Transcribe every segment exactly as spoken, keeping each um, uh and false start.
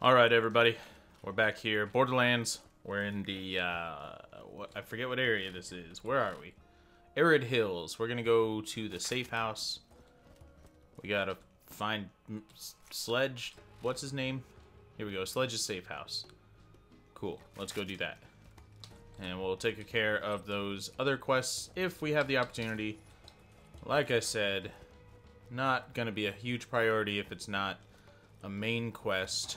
Alright everybody, we're back here. Borderlands, we're in the, uh, what, I forget what area this is. Where are we? Arid Hills. We're gonna go to the safe house. We gotta find Sledge, what's his name? Here we go, Sledge's safe house. Cool, let's go do that. And we'll take care of those other quests if we have the opportunity. Like I said, not gonna be a huge priority if it's not a main quest.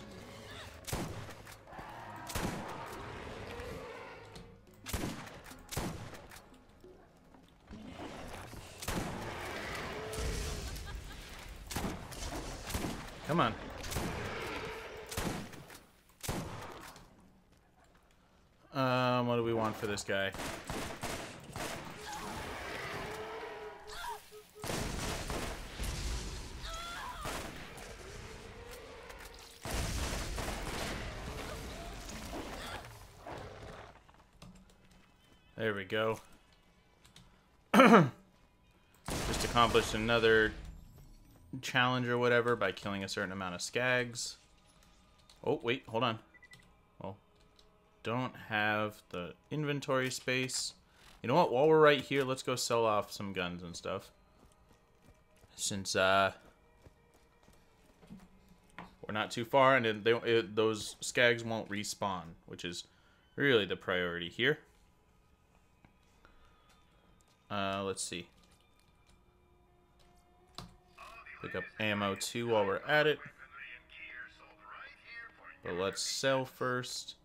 Come on. Um, what do we want for this guy? There we go. Just accomplished another challenge or whatever by killing a certain amount of skags. Oh, wait, hold on. Oh, don't have the inventory space. You know what? While we're right here, let's go sell off some guns and stuff. Since uh, we're not too far, and they, it, those skags won't respawn, which is really the priority here. Uh, let's see. Pick up ammo too while we're at it. But let's sell first.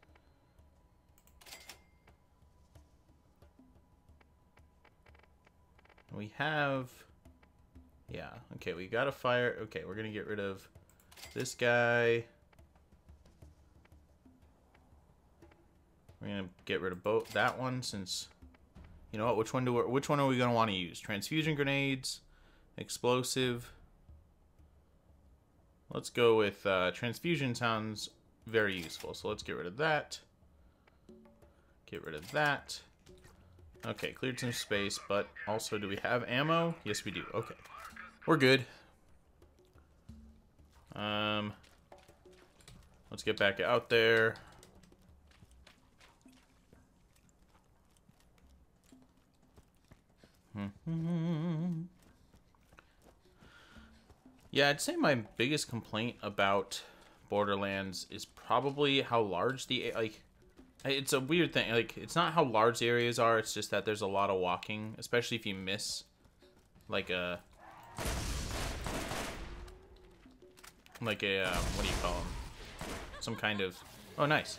We have... Yeah, okay, we got a fire. Okay, we're gonna get rid of this guy. We're gonna get rid of both that one since... You know what? Which one do we, which one are we gonna want to use? Transfusion grenades, explosive. Let's go with uh, transfusion. Sounds very useful. So let's get rid of that. Get rid of that. Okay, cleared some space, but also, do we have ammo? Yes, we do. Okay, we're good. Um, let's get back out there. Yeah, I'd say my biggest complaint about Borderlands is probably how large the, like, it's a weird thing. Like, it's not how large the areas are, it's just that there's a lot of walking, especially if you miss, like, a, like a, uh, what do you call them? Some kind of, oh, nice.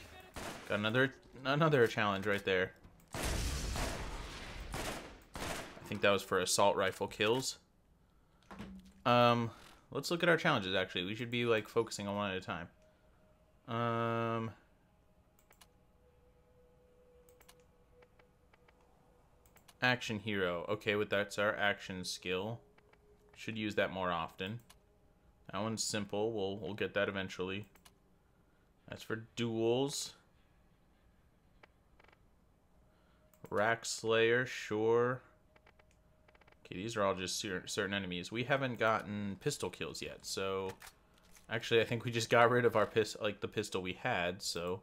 Got another, another challenge right there. I think that was for assault rifle kills. Um, let's look at our challenges, actually. We should be, like, focusing on one at a time. Um, action hero. Okay, with that's our action skill. Should use that more often. That one's simple. We'll, we'll get that eventually. That's for duels. Rack Slayer, sure. Okay, these are all just certain enemies. We haven't gotten pistol kills yet, so... Actually, I think we just got rid of our pis like the pistol we had, so...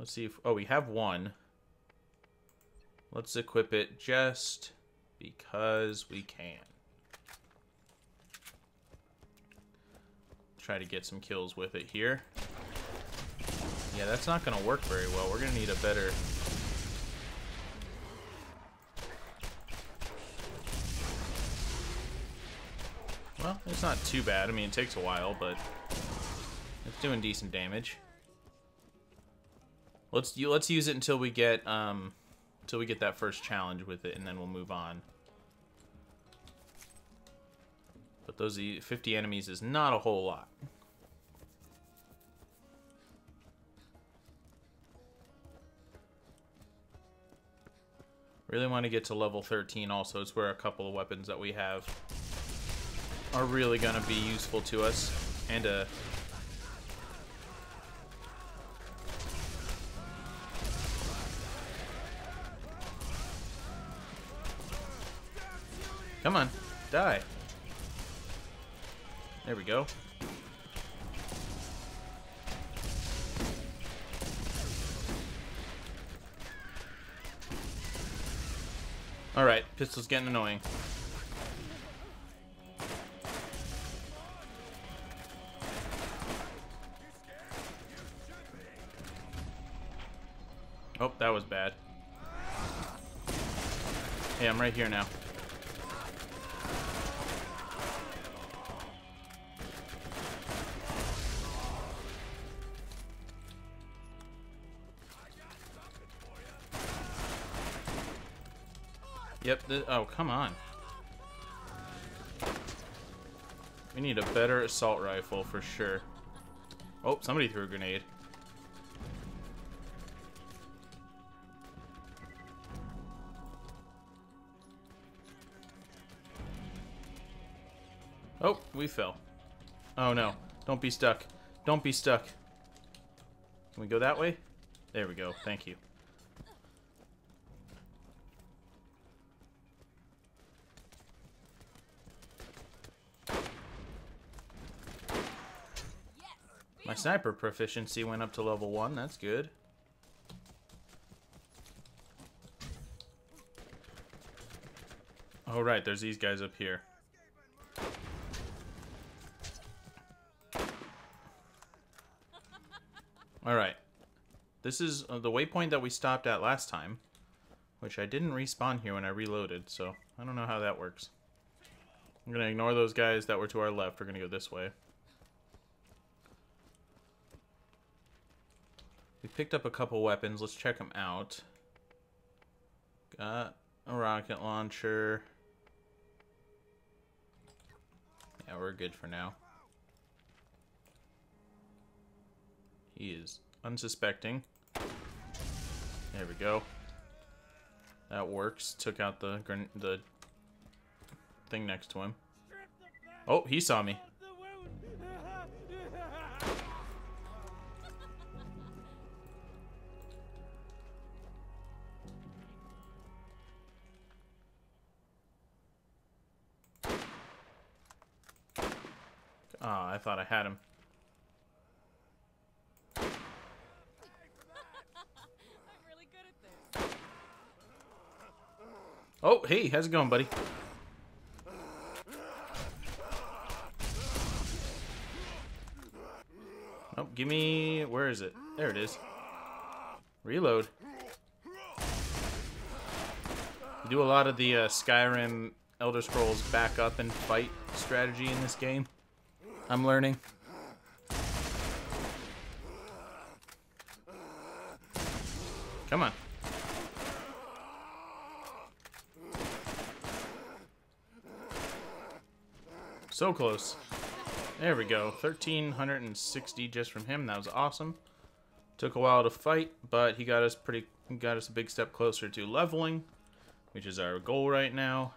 Let's see if... Oh, we have one. Let's equip it just because we can. Try to get some kills with it here. Yeah, that's not going to work very well. We're going to need a better... Well, it's not too bad. I mean, it takes a while, but it's doing decent damage. Let's let's use it until we get um, until we get that first challenge with it, and then we'll move on. But those fifty enemies is not a whole lot. Really want to get to level thirteen. Also, it's where a couple of weapons that we have are really gonna be useful to us, and uh come on, die. There we go. Alright, pistol's getting annoying. Oh, that was bad. Hey, I'm right here now. Yep, this, oh, come on. We need a better assault rifle for sure. Oh, somebody threw a grenade. Oh, we fell. Oh no, don't be stuck. Don't be stuck. Can we go that way? There we go, thank you. My sniper proficiency went up to level one, that's good. Oh right, there's these guys up here. Alright, this is the waypoint that we stopped at last time, which I didn't respawn here when I reloaded, so I don't know how that works. I'm going to ignore those guys that were to our left. We're going to go this way. We picked up a couple weapons. Let's check them out. Got a rocket launcher. Yeah, we're good for now. He is unsuspecting. There we go. That works. Took out the gren the thing next to him. Oh, he saw me. Ah, oh, I thought I had him. Oh, hey, how's it going, buddy? Oh, give me... Where is it? There it is. Reload. You do a lot of the uh, Skyrim, Elder Scrolls back up and fight strategy in this game. I'm learning. Come on. So close. There we go. thirteen sixty just from him. That was awesome. Took a while to fight, but he got us pretty got us a big step closer to leveling, which is our goal right now.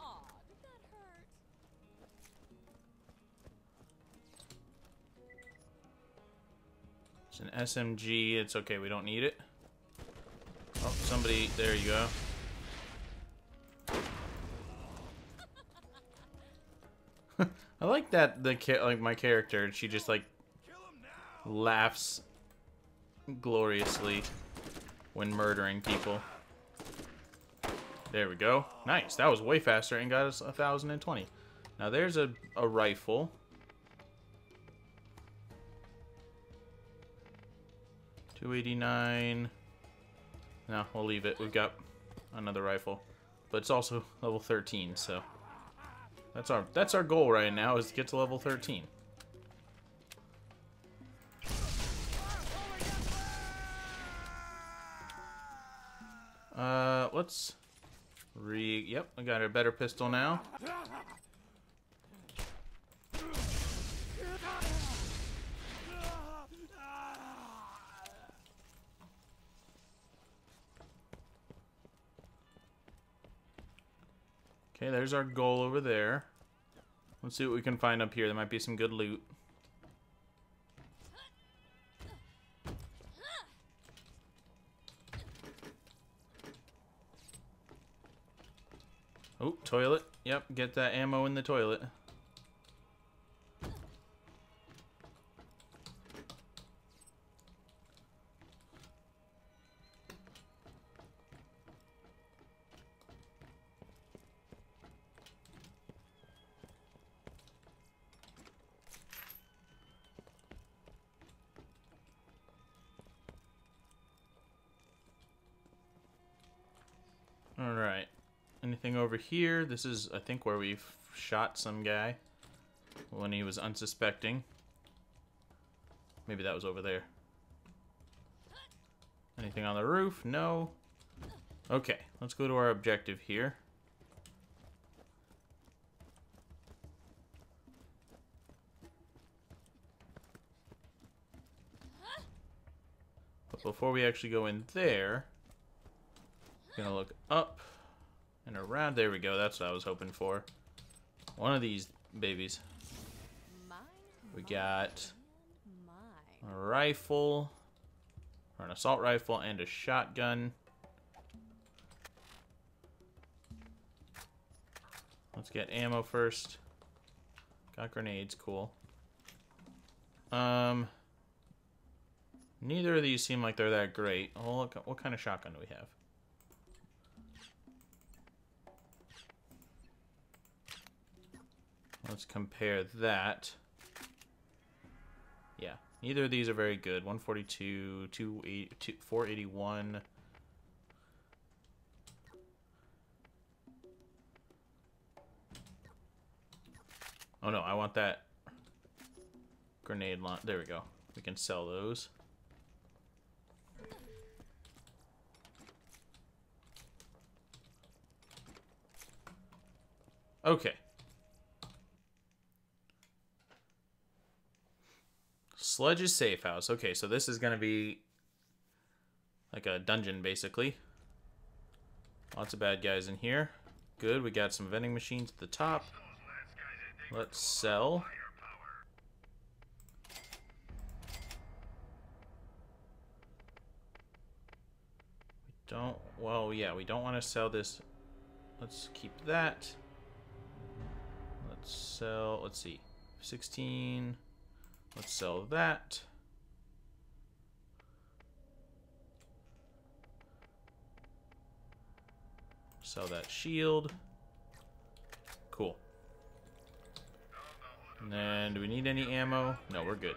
Aw, did that hurt? It's an S M G. It's okay. We don't need it. Oh, somebody, there you go. I like that the like my character, she just like laughs gloriously when murdering people. There we go. Nice. That was way faster and got us one thousand twenty. Now there's a a rifle. two eighty-nine. No, we'll leave it. We've got another rifle, but it's also level thirteen, so that's our that's our goal right now, is to get to level thirteen. Uh, let's re. Yep, I got a better pistol now. Okay, there's our goal over there. Let's see what we can find up here. There might be some good loot. Oh, toilet. Yep, get that ammo in the toilet. anything over here. This is, I think, where we shot some guy when he was unsuspecting. Maybe that was over there. Anything on the roof? No. Okay, let's go to our objective here. But before we actually go in there, I'm gonna look up and around. There we go, that's what I was hoping for. One of these babies. We got a rifle, or an assault rifle, and a shotgun. Let's get ammo first. Got grenades, cool. Um, neither of these seem like they're that great. Oh, look, what kind of shotgun do we have? Let's compare that. Yeah, neither of these are very good. one forty-two, two eighty, four eighty-one. Oh no, I want that grenade launch. There we go. We can sell those. Okay. Sledge's safe house. Okay, so this is going to be like a dungeon, basically. Lots of bad guys in here. Good, we got some vending machines at the top. Let's sell. We don't, well, yeah, we don't want to sell this. Let's keep that. Let's sell, let's see, sixteen. Let's sell that. Sell that shield. Cool. And then, do we need any ammo? No, we're good.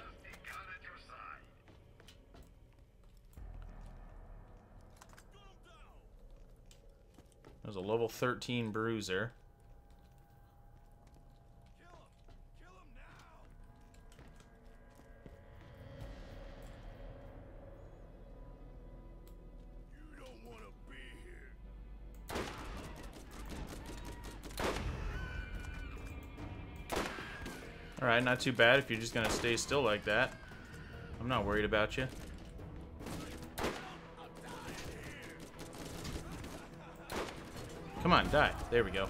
There's a level thirteen bruiser. Kill him. Kill him now. You don't want to be here. Alright, not too bad if you're just gonna stay still like that. I'm not worried about you. Come on, die. There we go.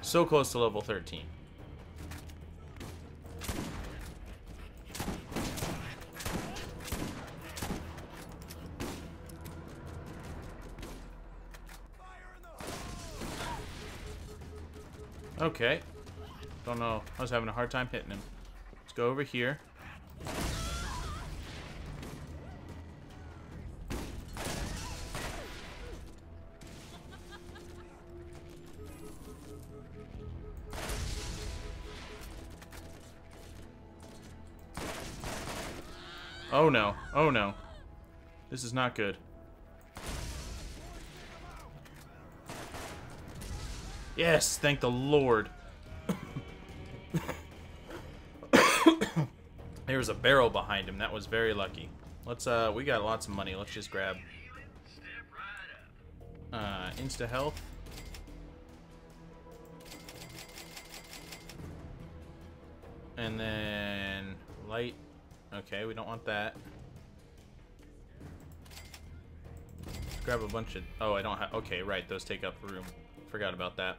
So close to level thirteen. Okay. Don't know. I was having a hard time hitting him. Let's go over here. Oh no. Oh no. This is not good. Yes, thank the Lord. There was a barrel behind him. That was very lucky. Let's, uh, we got lots of money. Let's just grab, uh, Insta Health. And then light. Okay, we don't want that. Let's grab a bunch of, oh, I don't have, okay, right. Those take up room. Forgot about that.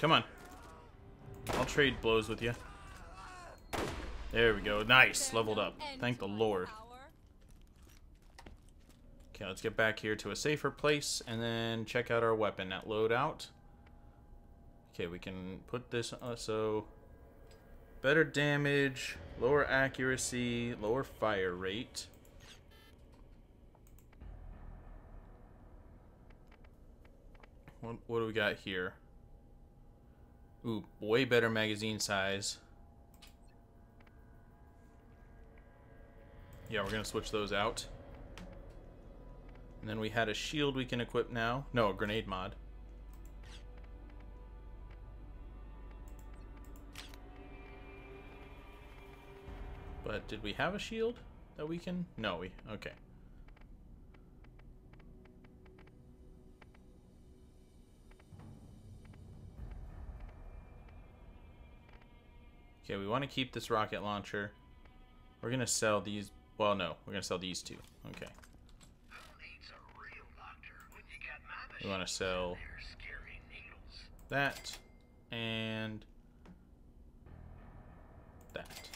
Come on. I'll trade blows with you. There we go. Nice. Leveled up. Thank the Lord. Okay, let's get back here to a safer place and then check out our weapon at loadout. Okay, we can put this on, so better damage, lower accuracy, lower fire rate. What, what do we got here? Ooh, way better magazine size. Yeah, we're gonna switch those out. And then we had a shield we can equip now. No, a grenade mod. But did we have a shield that we can? No, we, okay. Okay, we want to keep this rocket launcher. We're going to sell these. Well, no, we're going to sell these two. Okay. We want to sell that and that.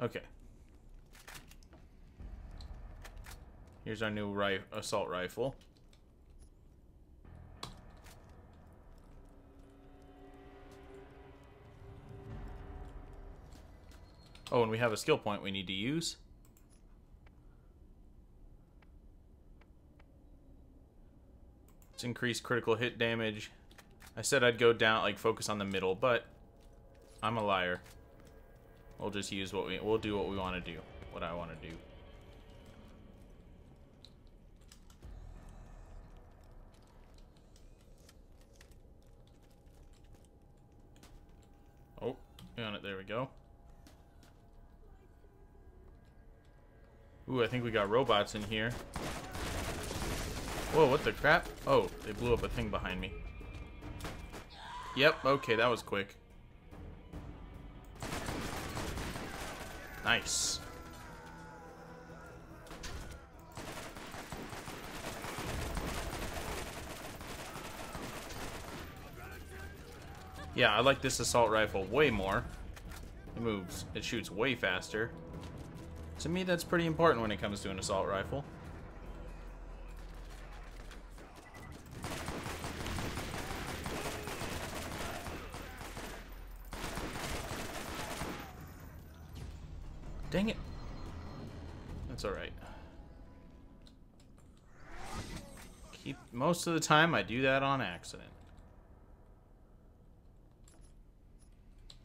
Okay. Here's our new ri- assault rifle. Oh, and we have a skill point we need to use. Let's increase critical hit damage. I said I'd go down, like focus on the middle, but I'm a liar. We'll just use what we, we'll do what we want to do, what I want to do. Oh, got it, there we go. Ooh, I think we got robots in here. Whoa, what the crap? Oh, they blew up a thing behind me. Yep, okay, that was quick. Nice. Yeah, I like this assault rifle way more. It moves, it shoots way faster. To me, that's pretty important when it comes to an assault rifle. Dang it. That's alright. Keep, most of the time, I do that on accident.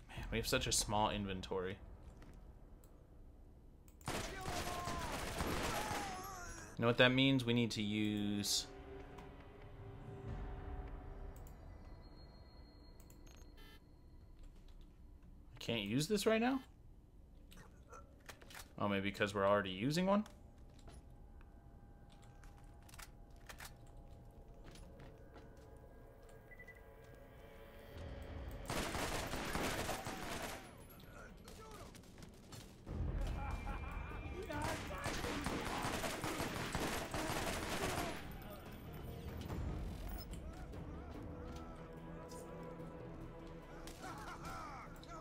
Man, we have such a small inventory. You know what that means? We need to use I can't use this right now? Oh, maybe because we're already using one?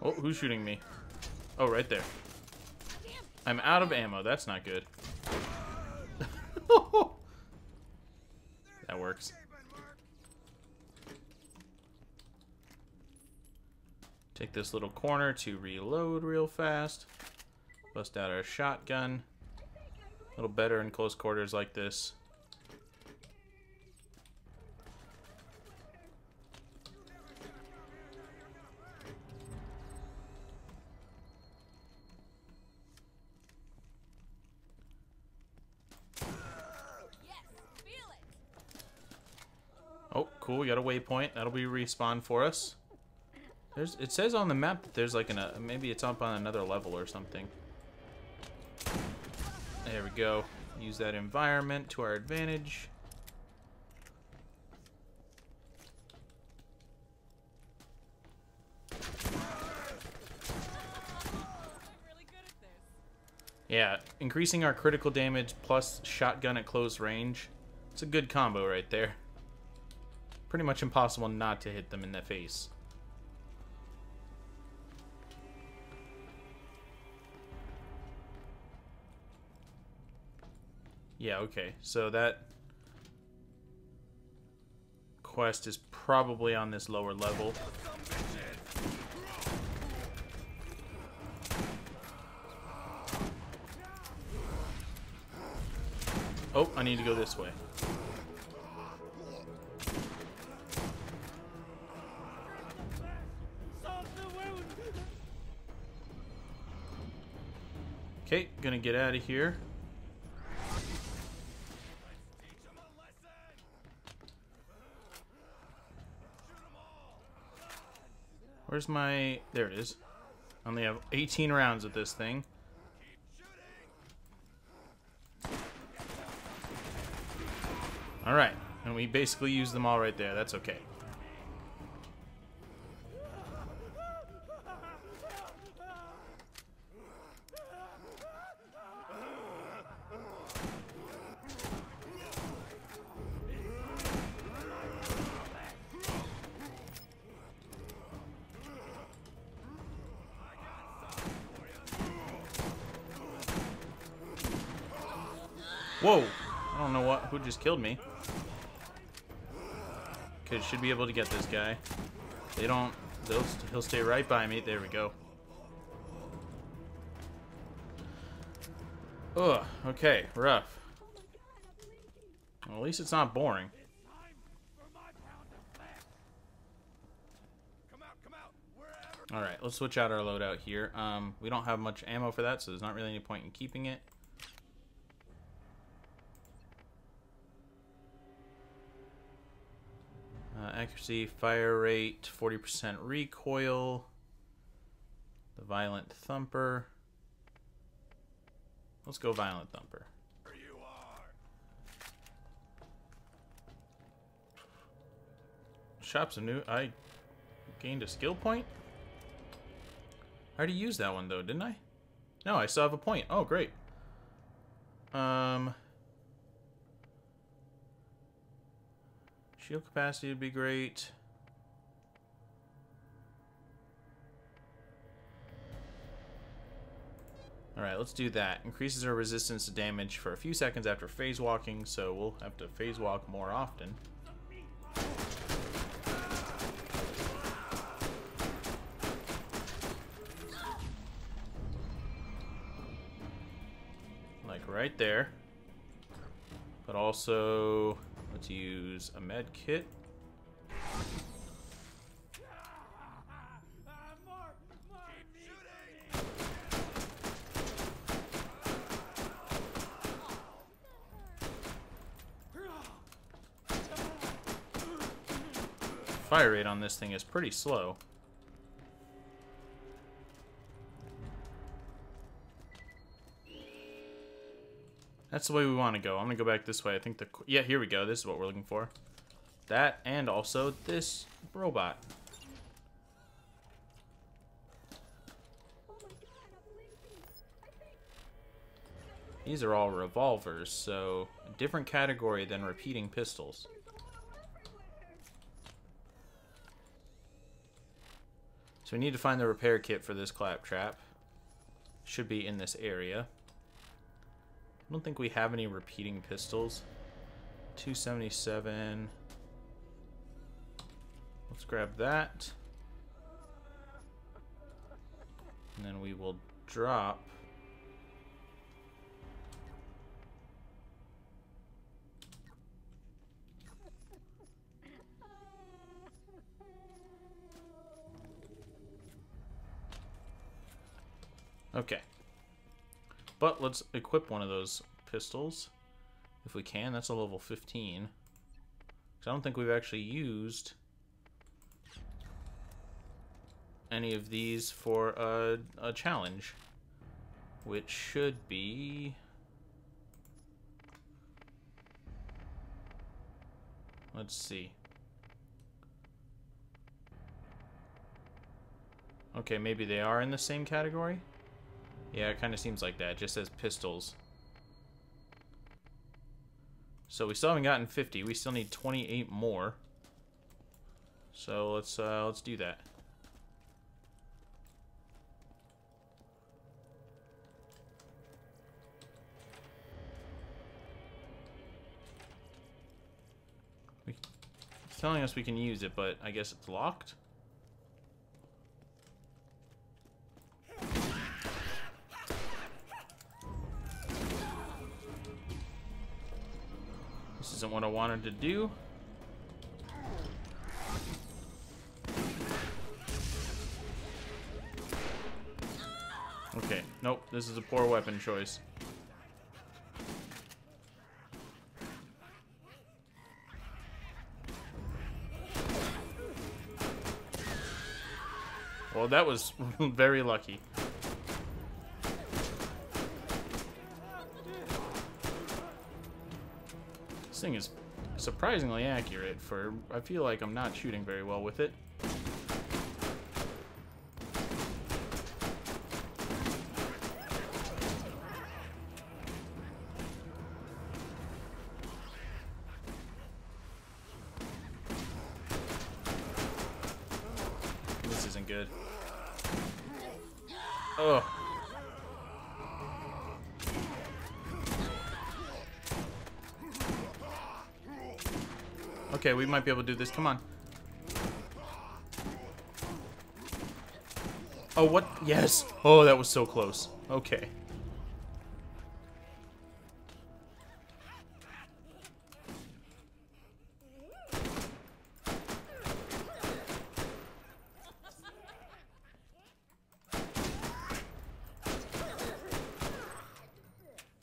Oh, who's shooting me? Oh, right there. I'm out of ammo. That's not good. That works. Take this little corner to reload real fast. Bust out our shotgun. A little better in close quarters like this. Oh, cool, we got a waypoint. That'll be respawn for us. There's, it says on the map that there's like an, uh, maybe it's up on another level or something. There we go. Use that environment to our advantage. Yeah, increasing our critical damage plus shotgun at close range. It's a good combo right there. Pretty much impossible not to hit them in the face. Yeah, okay. So that quest is probably on this lower level. Oh, I need to go this way. Okay, gonna get out of here. Where's my... There it is. I only have eighteen rounds of this thing. Alright, and we basically used them all right there. That's okay. Whoa! I don't know what who just killed me. Okay, should be able to get this guy. They don't. They'll, he'll stay right by me. There we go. Ugh. Okay. Rough. Well, at least it's not boring. All right. Let's switch out our loadout here. Um, we don't have much ammo for that, so there's not really any point in keeping it. Uh, accuracy, fire rate, forty percent recoil, the violent thumper. Let's go violent thumper. Here you are. Shop some new... I gained a skill point? I already used that one though, didn't I? No, I still have a point. Oh, great. Um... Shield capacity would be great. Alright, let's do that. Increases our resistance to damage for a few seconds after phase walking, so we'll have to phase walk more often. Like right there. But also... Let's use a med kit. Fire rate on this thing is pretty slow. That's the way we want to go. I'm going to go back this way. I think the... Yeah, here we go. This is what we're looking for. That and also this robot. These are all revolvers, so a different category than repeating pistols. So we need to find the repair kit for this claptrap. Should be in this area. I don't think we have any repeating pistols. two seventy-seven. Let's grab that. And then we will drop. Okay. But let's equip one of those pistols, if we can. That's a level fifteen. Because I don't think we've actually used any of these for a, a challenge. Which should be... Let's see. Okay, maybe they are in the same category? Yeah, it kind of seems like that. It just says pistols. So we still haven't gotten fifty. We still need twenty-eight more. So let's uh, let's do that. telling us we can use it, but I guess it's locked? This isn't what I wanted to do. Okay, nope, this is a poor weapon choice. Well, that was very lucky. This thing is surprisingly accurate for, I feel like I'm not shooting very well with it. Good. Oh. Okay, we might be able to do this. Come on. Oh, what? Yes. Oh, that was so close. Okay.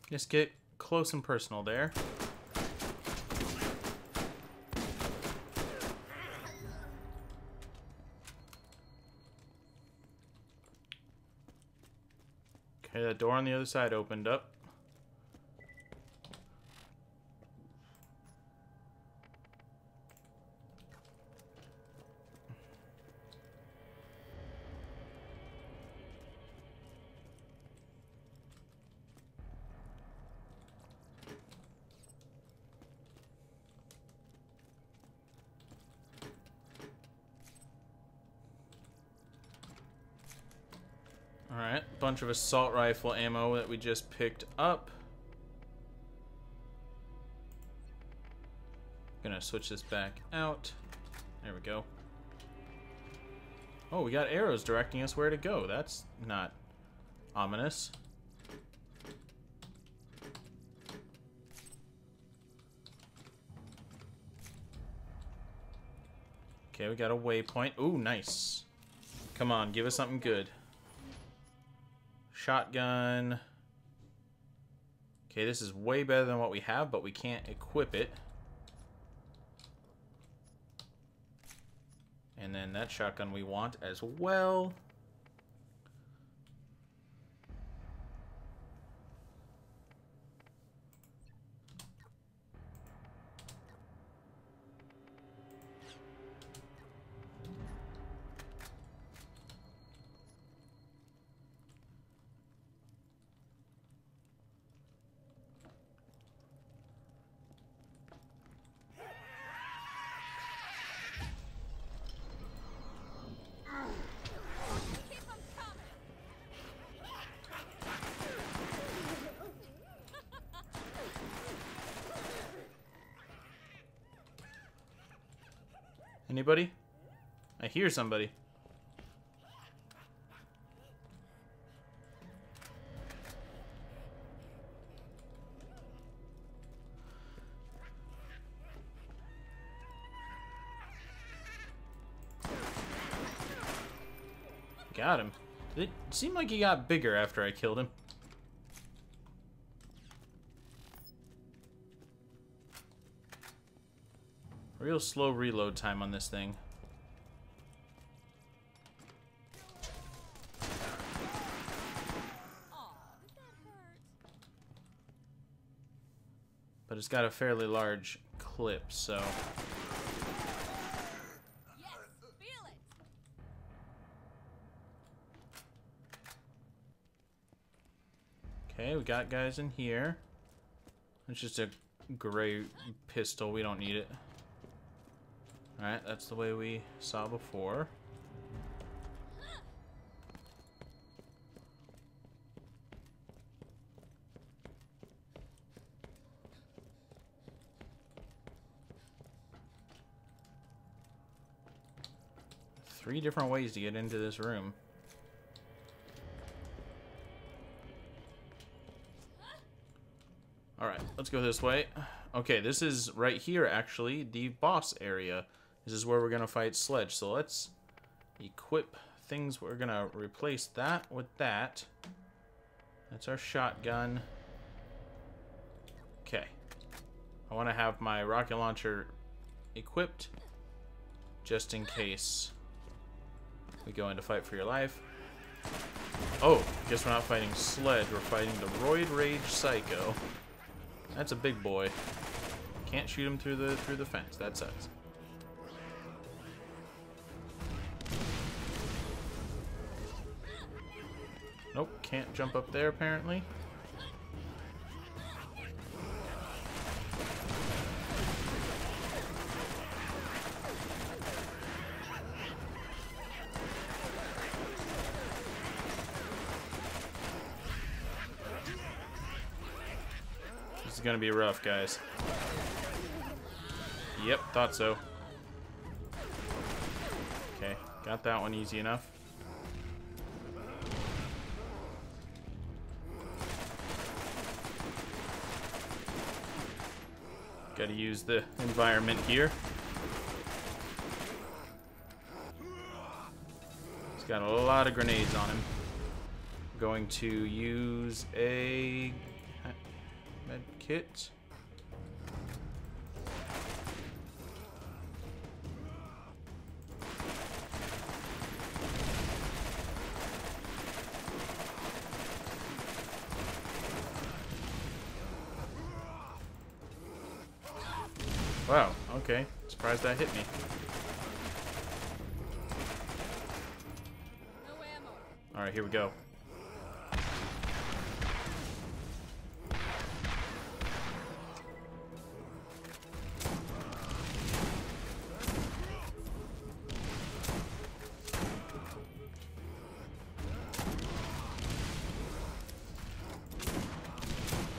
Just get close and personal there. Okay, that door on the other side opened up. Alright, bunch of assault rifle ammo that we just picked up. I'm gonna switch this back out. There we go. Oh, we got arrows directing us where to go. That's not ominous. Okay, we got a waypoint. Ooh, nice. Come on, give us something good. Shotgun. Okay, this is way better than what we have, but we can't equip it. And then that shotgun we want as well. Anybody? I hear somebody. Got him. It seemed like he got bigger after I killed him. Real slow reload time on this thing. Aww, but it's got a fairly large clip, so. Yes, feel it. Okay, we got guys in here. It's just a gray pistol. We don't need it. Alright, that's the way we saw before. three different ways to get into this room. Alright, let's go this way. Okay, this is right here, actually, the boss area. This is where we're going to fight Sledge. So let's equip things. We're going to replace that with that. That's our shotgun. Okay. I want to have my rocket launcher equipped, just in case we go into fight for your life. Oh, guess we're not fighting Sledge. We're fighting the Roid Rage Psycho. That's a big boy. Can't shoot him through the through the fence. That sucks. Nope, can't jump up there apparently. This is gonna be rough, guys. Yep, thought so. Okay, got that one easy enough. Gotta use the environment here. He's got a lot of grenades on him. I'm going to use a med kit. Wow, okay. Surprised that hit me. No ammo. Alright, here we go.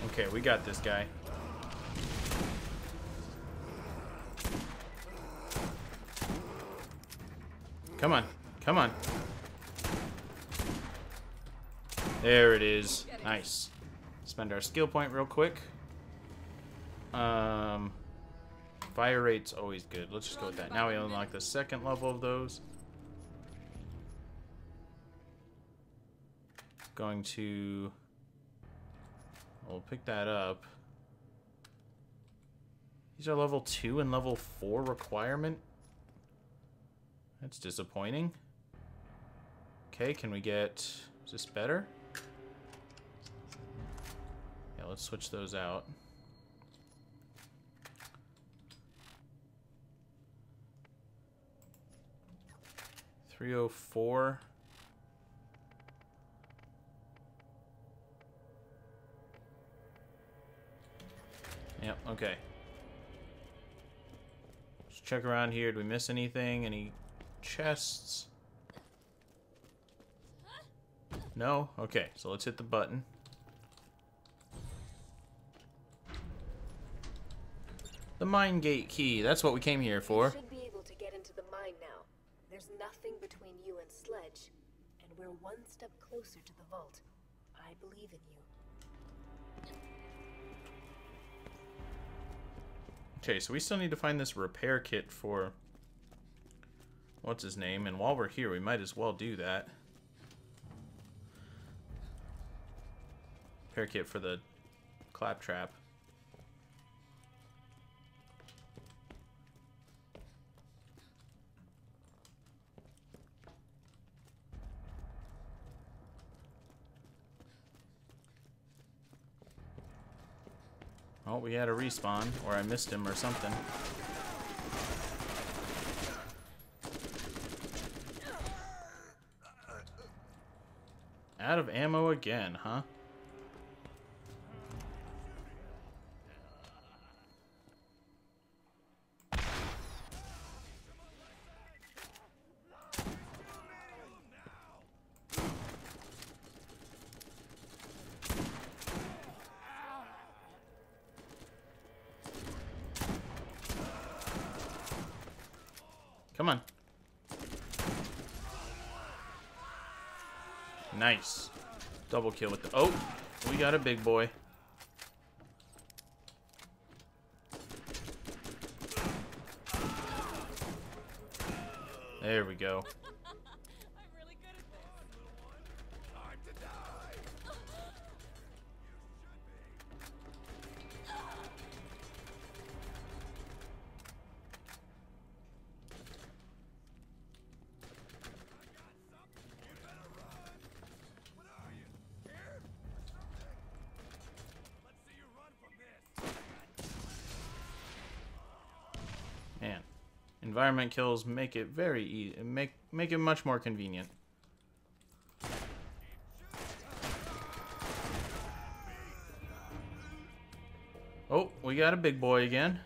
Okay, we got this guy. Come on, come on. There it is. Nice. Spend our skill point real quick. Um, fire rate's always good. Let's just go with that. Now we unlock the second level of those. Going to... We'll pick that up. These are level two and level four requirement. That's disappointing. Okay, can we get... Is this better? Yeah, let's switch those out. three oh four. Yep, okay. Let's check around here. Did we miss anything? Any... chests? No? Okay, so let's hit the button. The mine gate key. That's what we came here for. You should be able to get into the mine now. There's nothing between you and Sledge, and we're one step closer to the vault. I believe in you. Okay, so we still need to find this repair kit for... what's his name? And while we're here, we might as well do that. Repair kit for the Claptrap. Oh, we had a respawn, or I missed him or something. Out of ammo again, huh? Come on. Nice. Double kill with the... Oh, we got a big boy. There we go. Environment kills make it very easy, make make it much more convenient. Oh, we got a big boy again.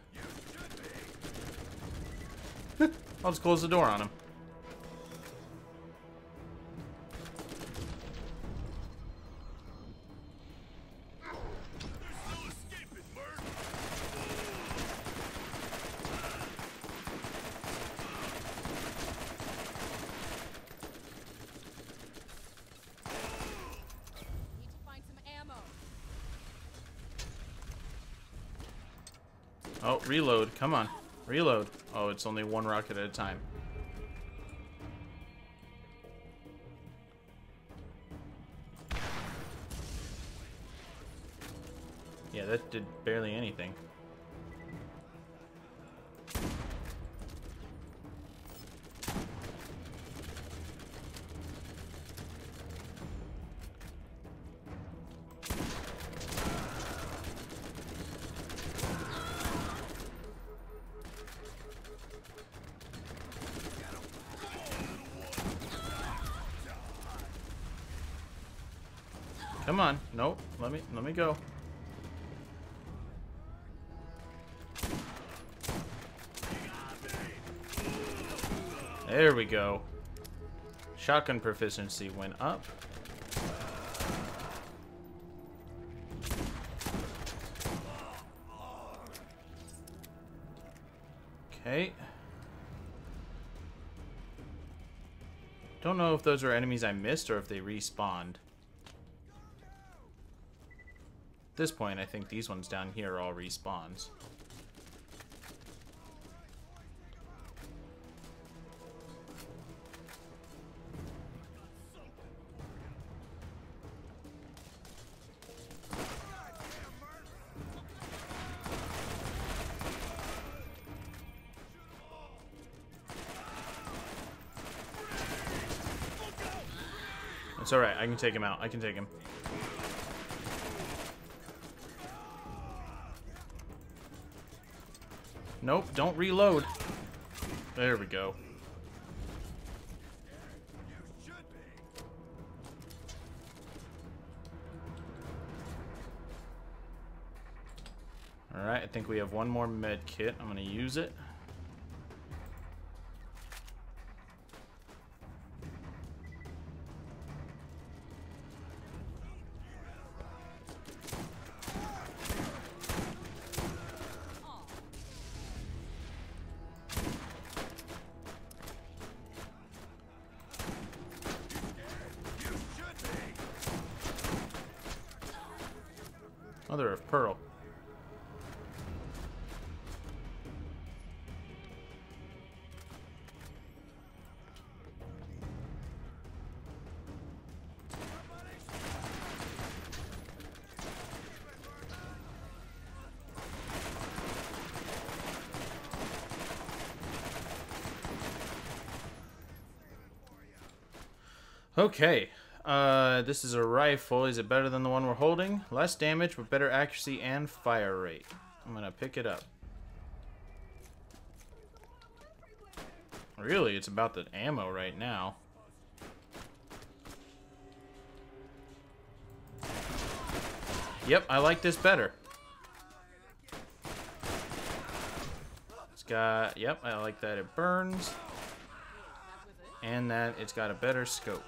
I'll just close the door on him. Oh, reload. Come on. Reload. Oh, it's only one rocket at a time. Yeah, that did barely anything. Come on. Nope. Let me let me go. There we go. Shotgun proficiency went up. Okay. Don't know if those were enemies I missed or if they respawned. At this point, I think these ones down here are all respawns. It's alright, I can take him out. I can take him. Nope, don't reload. There we go. Alright, I think we have one more med kit. I'm gonna use it. Mother of pearl. Okay. Uh, this is a rifle. Is it better than the one we're holding? Less damage, but better accuracy and fire rate. I'm gonna pick it up. Really, it's about the ammo right now. Yep, I like this better. It's got... Yep, I like that it burns. And that it's got a better scope.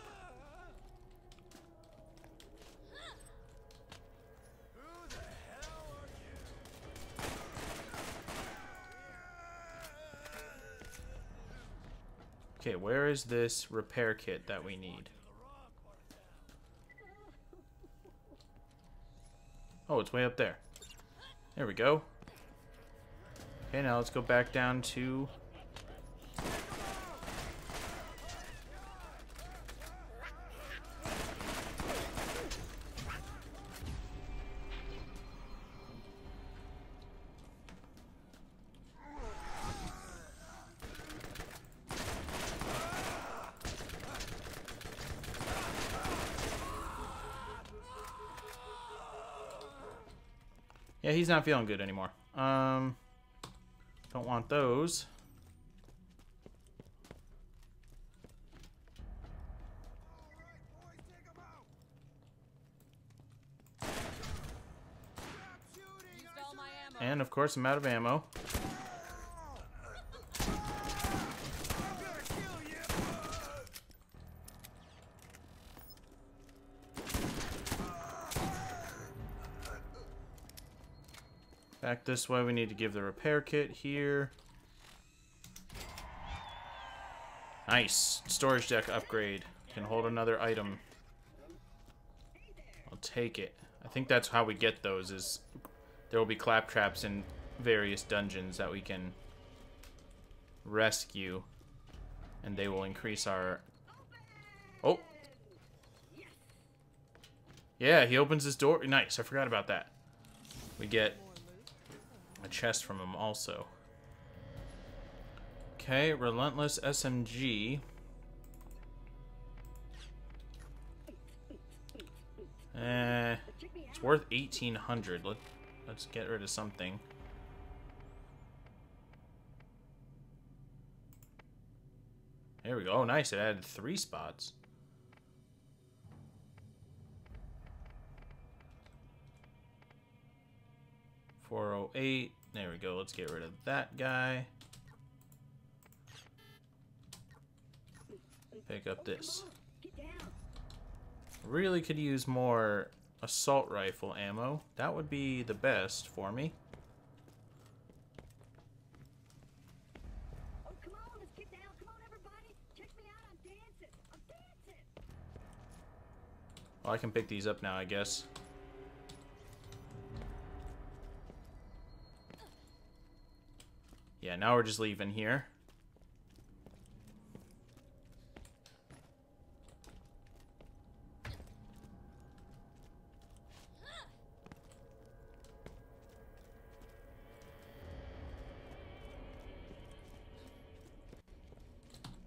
Okay, where is this repair kit that we need? Oh, it's way up there. There we go. Okay, now let's go back down to... Yeah, he's not feeling good anymore. Um, don't want those. And of course, I'm out of ammo. Back this way, we need to give the repair kit here. Nice. Storage deck upgrade. Can hold another item. I'll take it. I think that's how we get those, is there will be claptraps in various dungeons that we can rescue. And they will increase our... Oh! Yeah, he opens his door. Nice, I forgot about that. We get... a chest from him also. Okay, relentless S M G. Eh, it's worth eighteen hundred. Let, let's get rid of something. There we go. Oh, nice. It added three spots. four oh eight. There we go. Let's get rid of that guy. Pick up this. Really could use more assault rifle ammo. That would be the best for me. Well, I can pick these up now, I guess. Yeah, now we're just leaving here.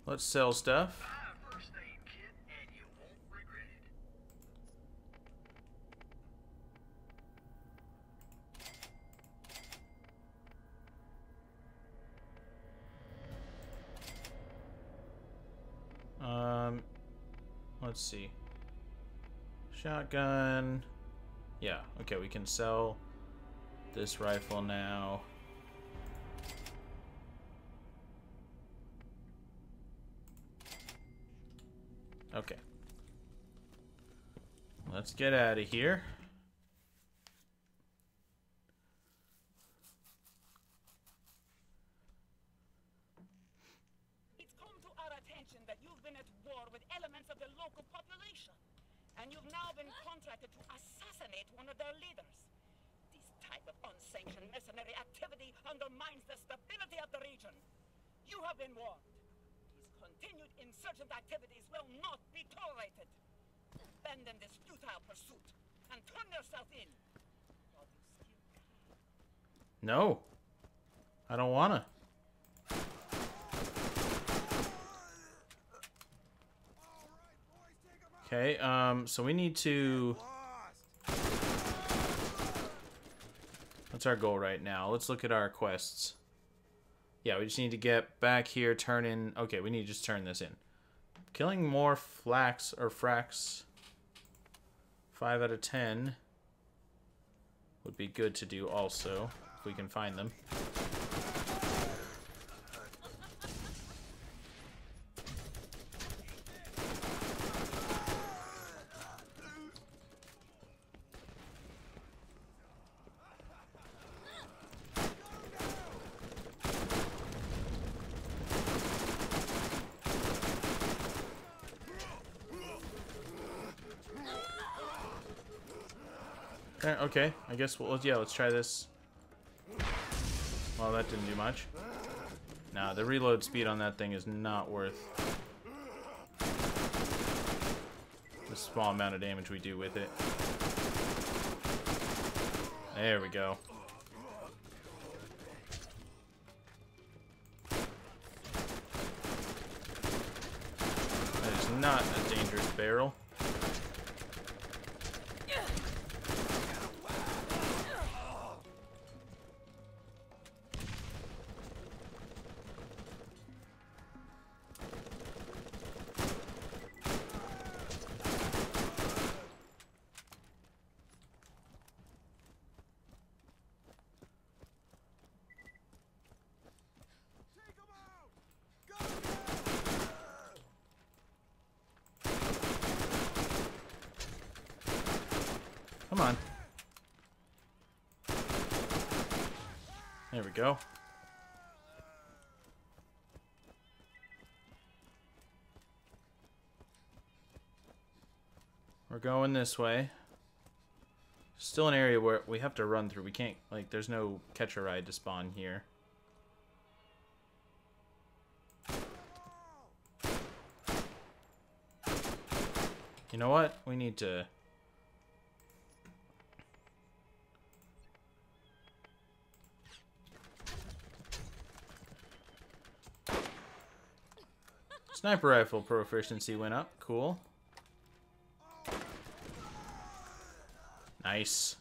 Let's sell stuff. Let's see. Shotgun. Yeah, okay, we can sell this rifle now. Okay. Let's get out of here. No, I don't wanna. Okay, um, so we need to... That's our goal right now. Let's look at our quests. Yeah, we just need to get back here, turn in... Okay, we need to just turn this in. Killing more flax or frax. Five out of ten would be good to do also. We can find them. there? Okay, I guess we'll, yeah, let's try this. Well, that didn't do much. Nah, the reload speed on that thing is not worth the small amount of damage we do with it. There we go. That is not a dangerous barrel. Come on. There we go. We're going this way. Still an area where we have to run through. We can't, like, there's no catcher ride to spawn here. You know what? We need to... Sniper rifle proficiency went up. Cool. Nice.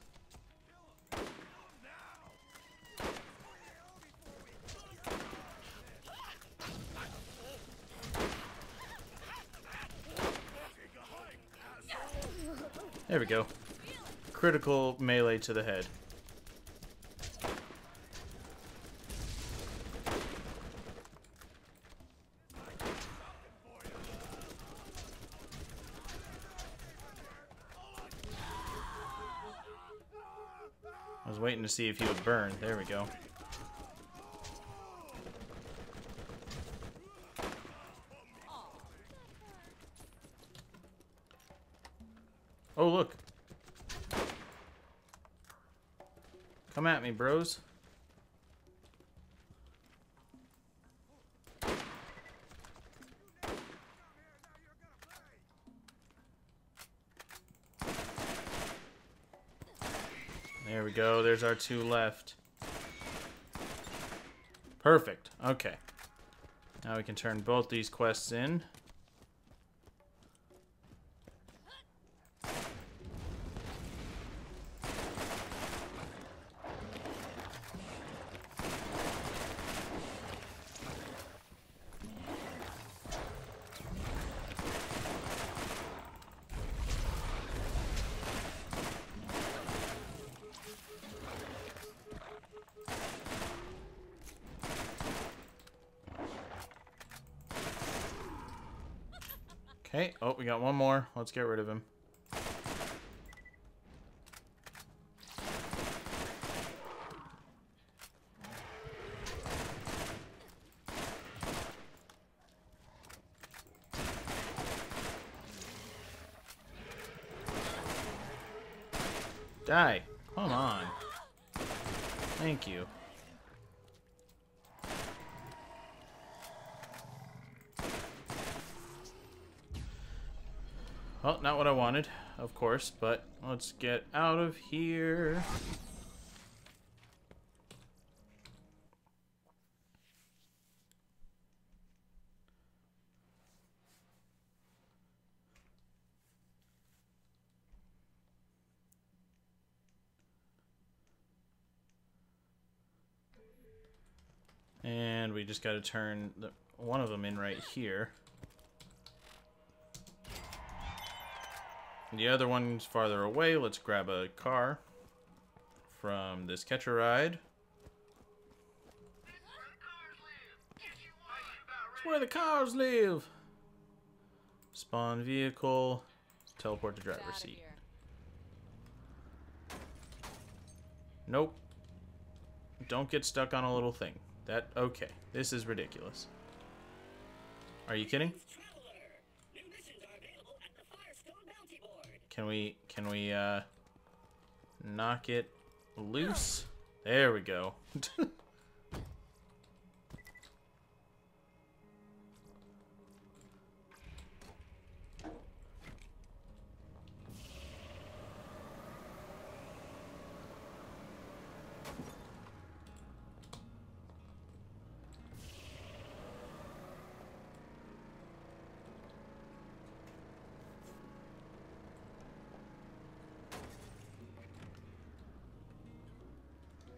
There we go. Critical melee to the head. Waiting to see if he would burn. There we go. Oh, look. Come at me, bros. There we go. There's our two left. Perfect. Okay. Now we can turn both these quests in. Hey, oh, we got one more. Let's get rid of him. Die. Come on. Thank you. Well, not what I wanted, of course, but let's get out of here. And we just got to turn the, one of them in right here. The other one's farther away. Let's grab a car from this catcher ride. It's where the cars live. Spawn vehicle. Teleport to driver's seat. Nope. Don't get stuck on a little thing. That, okay. This is ridiculous. Are you kidding? Can we, can we, uh, knock it loose. There we go.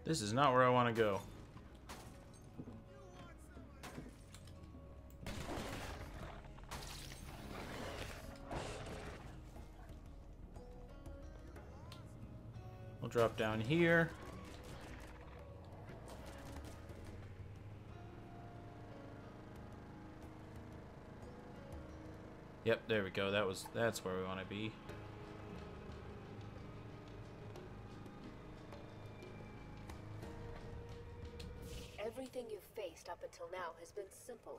This is not where I want to go. We'll drop down here. Yep, there we go. That was that's where we want to be. Everything you've faced up until now has been simple.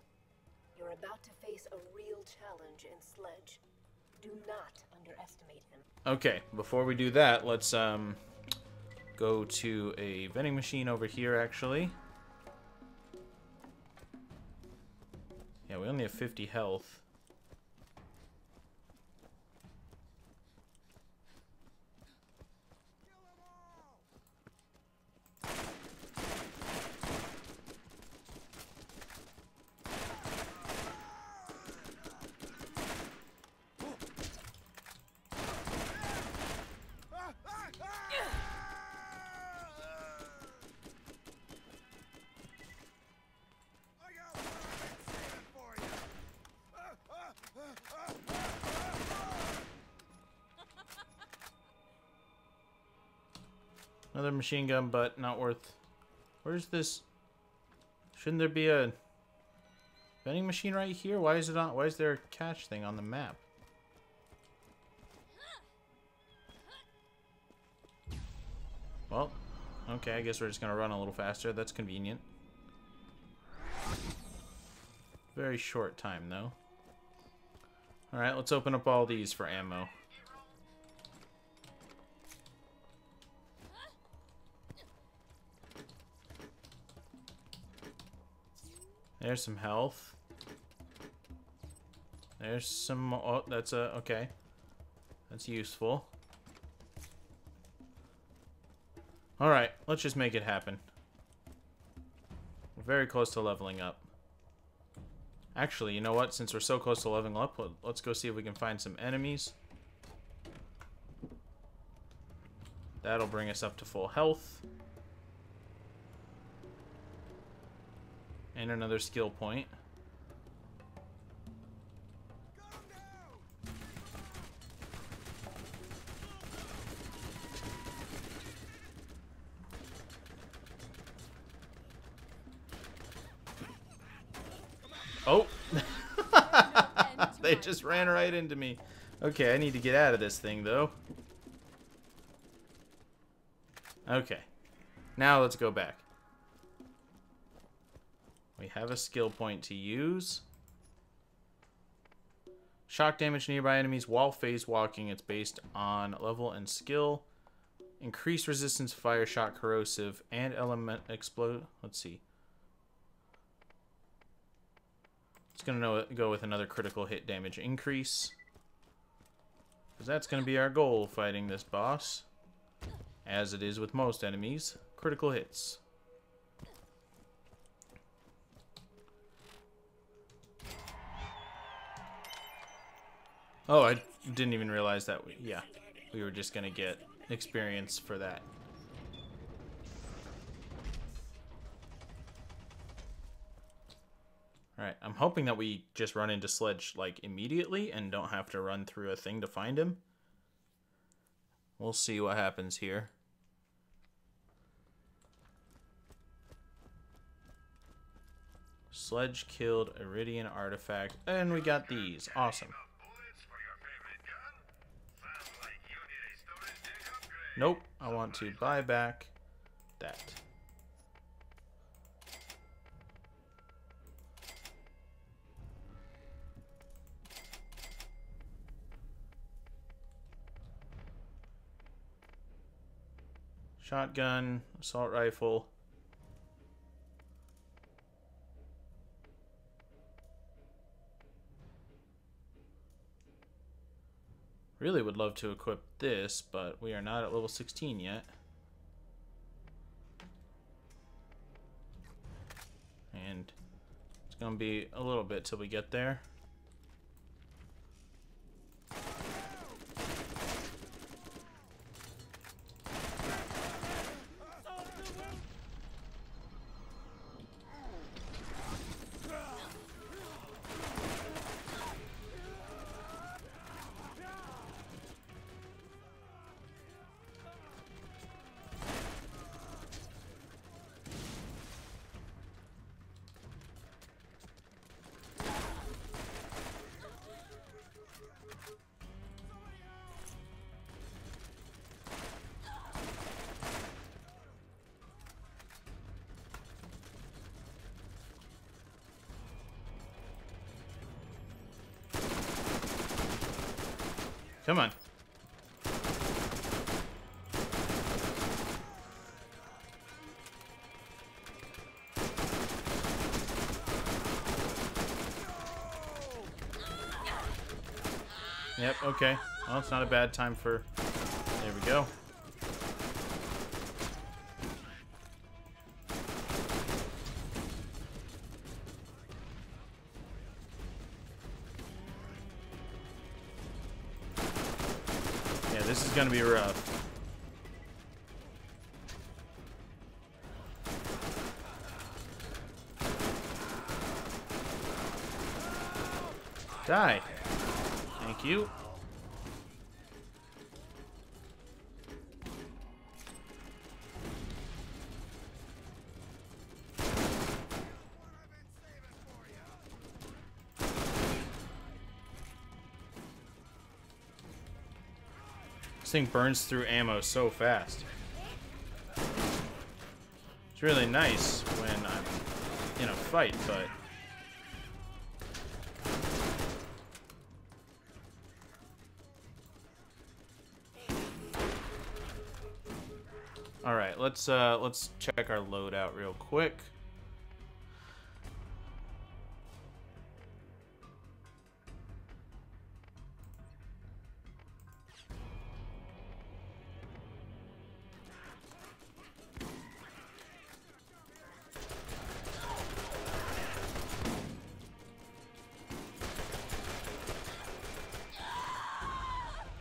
You're about to face a real challenge in Sledge. Do not underestimate him. Okay, before we do that, let's um go to a vending machine over here, actually. Yeah, we only have fifty health. Another machine gun, but not worth. Where's this? Shouldn't there be a vending machine right here? Why is it on? Why is there a cash thing on the map? Well, okay, I guess we're just gonna run a little faster. That's convenient. Very short time, though. Alright, let's open up all these for ammo. There's some health. There's some... Oh, that's a... Okay. That's useful. Alright, let's just make it happen. We're very close to leveling up. Actually, you know what? Since we're so close to leveling up, let's go see if we can find some enemies. That'll bring us up to full health. And another skill point. Oh! They just ran right into me. Okay, I need to get out of this thing, though. Okay. Now let's go back. We have a skill point to use. Shock damage nearby enemies while phase walking. It's based on level and skill. Increased resistance, fire, shock, corrosive, and element explode. Let's see. It's going to go with another critical hit damage increase. Because that's going to be our goal fighting this boss. As it is with most enemies. Critical hits. Oh, I didn't even realize that we, yeah, we were just gonna get experience for that. Alright, I'm hoping that we just run into Sledge, like, immediately and don't have to run through a thing to find him. We'll see what happens here. Sledge killed Iridian artifact, and we got these. Awesome. Nope, I want to buy back that. Shotgun, assault rifle. Really would love to equip this, but we are not at level sixteen yet. And it's gonna be a little bit till we get there. Come on. Yep, okay. Well, it's not a bad time for... There we go. This is gonna be rough. Die. Thank you. This thing burns through ammo so fast. It's really nice when I'm in a fight, but... Alright, let's uh, let's check our loadout real quick.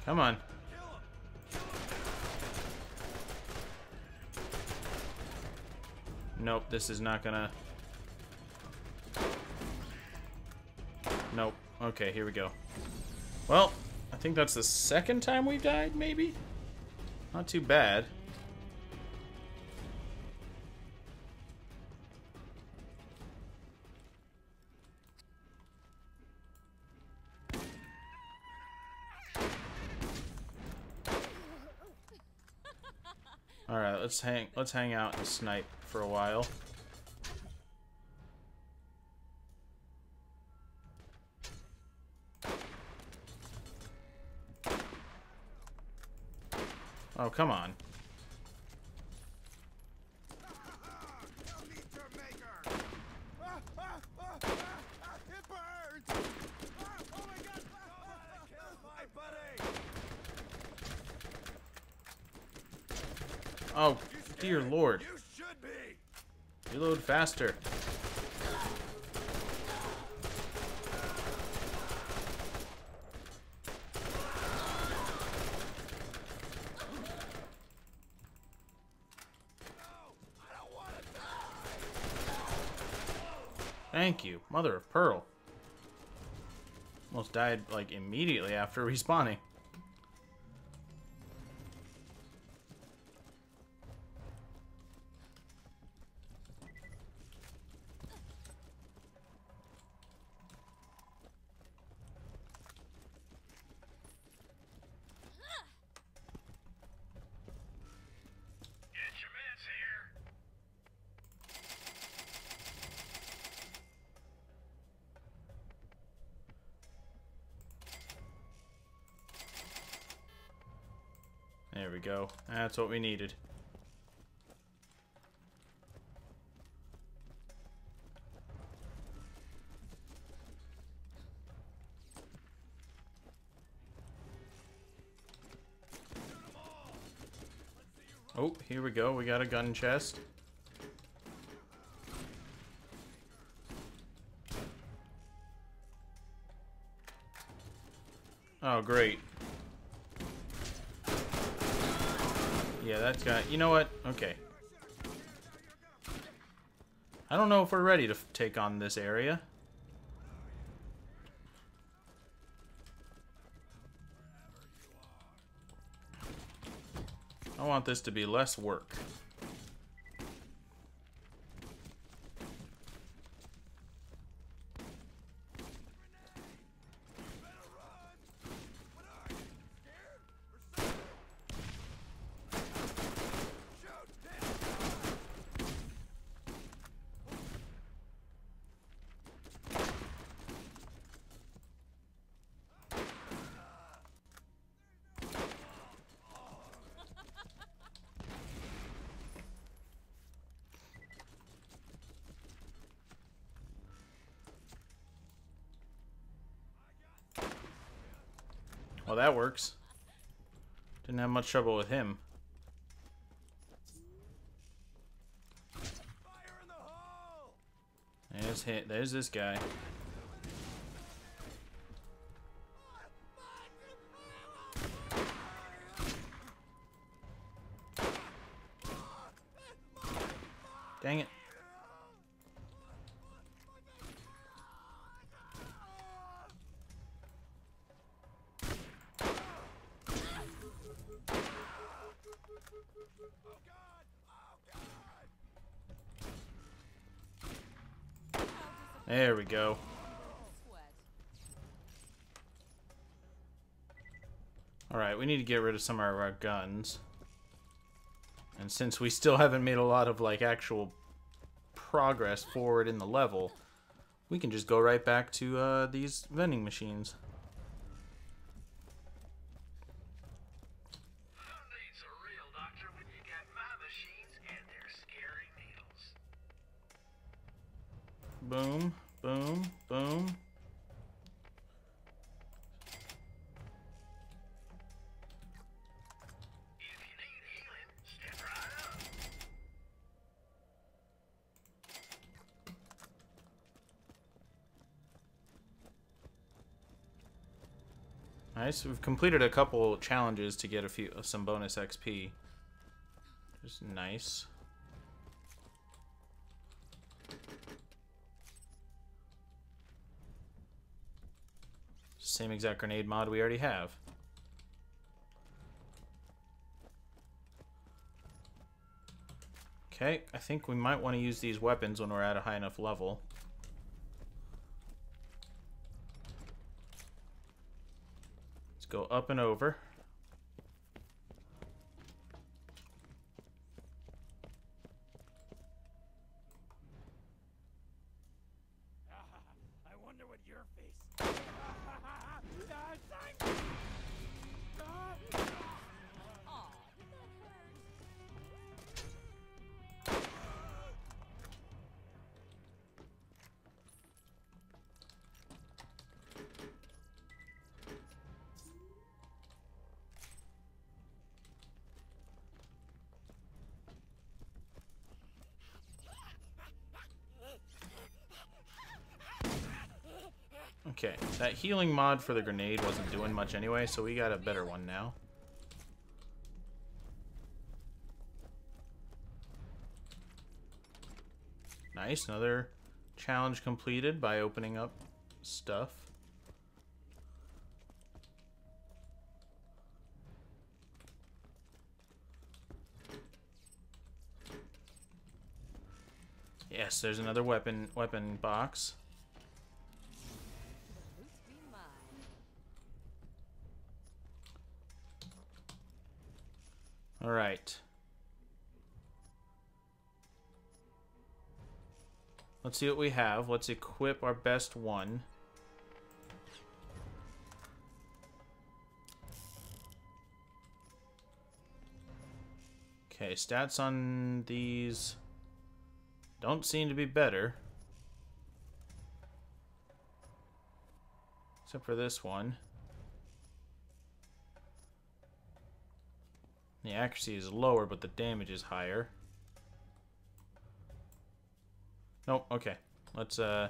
Come on. Nope, this is not gonna... Nope. Okay, here we go. Well, I think that's the second time we've died, maybe? Not too bad. Alright, let's hang let's hang out and snipe for a while. Oh, come on. Oh, dear Lord. You should be. Reload faster. Thank you, mother of pearl. Almost died, like, immediately after respawning. There we go. That's what we needed. Oh, here we go. We got a gun chest. Oh, great. Yeah, that's got... You know what? Okay. I don't know if we're ready to f take on this area. I want this to be less work. Well, that works. Didn't have much trouble with him. Fire in the hole! There's hit. There's this guy. Dang it. There we go. Alright, we need to get rid of some of our guns. And since we still haven't made a lot of, like, actual progress forward in the level, we can just go right back to uh, these vending machines. Boom, boom, boom. If you need healing, step right up. Nice. We've completed a couple challenges to get a few some bonus X P. Just nice. Same exact grenade mod we already have. Okay, I think we might want to use these weapons when we're at a high enough level. Let's go up and over. I wonder what your face. Okay, that healing mod for the grenade wasn't doing much anyway, so we got a better one now. Nice, another challenge completed by opening up stuff. Yes, there's another weapon weapon box. All right. Let's see what we have. Let's equip our best one. Okay, stats on these don't seem to be better. Except for this one. The accuracy is lower, but the damage is higher. Nope, okay. Let's, uh...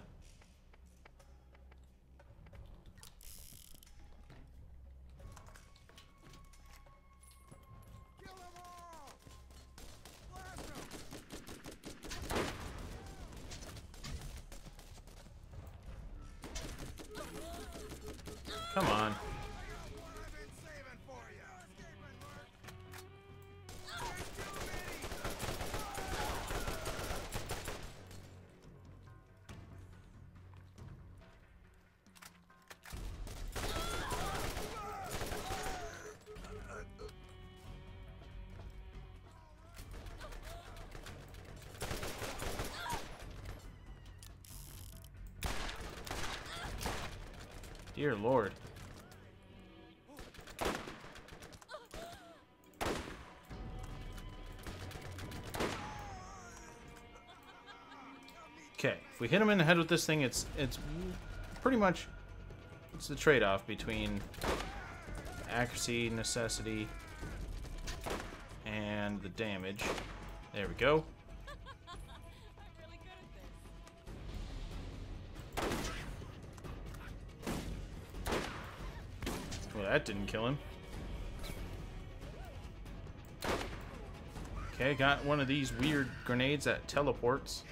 Come on. Dear Lord. Okay, if we hit him in the head with this thing, it's it's pretty much it's the trade-off between accuracy, necessity, and the damage. There we go. That didn't kill him. Okay, got one of these weird grenades that teleports.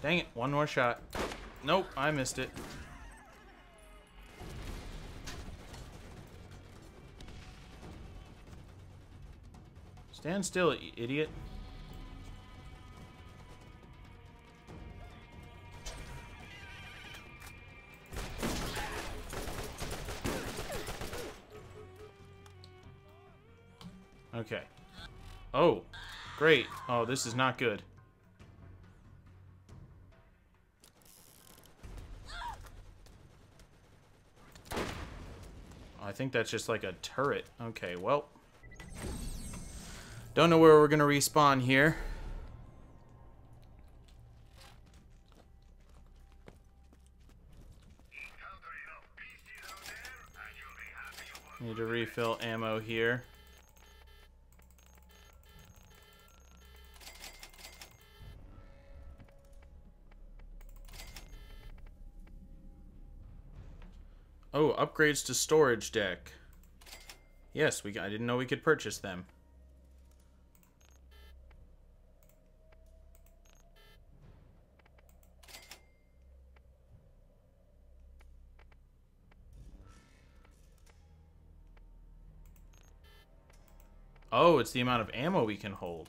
Dang it, one more shot. Nope, I missed it. Stand still, you idiot. Okay. Oh, great. Oh, this is not good. I think that's just like a turret. Okay, well. Don't know where we're gonna respawn here. Need to refill ammo here. Oh, upgrades to storage deck. Yes, we. I didn't know we could purchase them. Oh, it's the amount of ammo we can hold.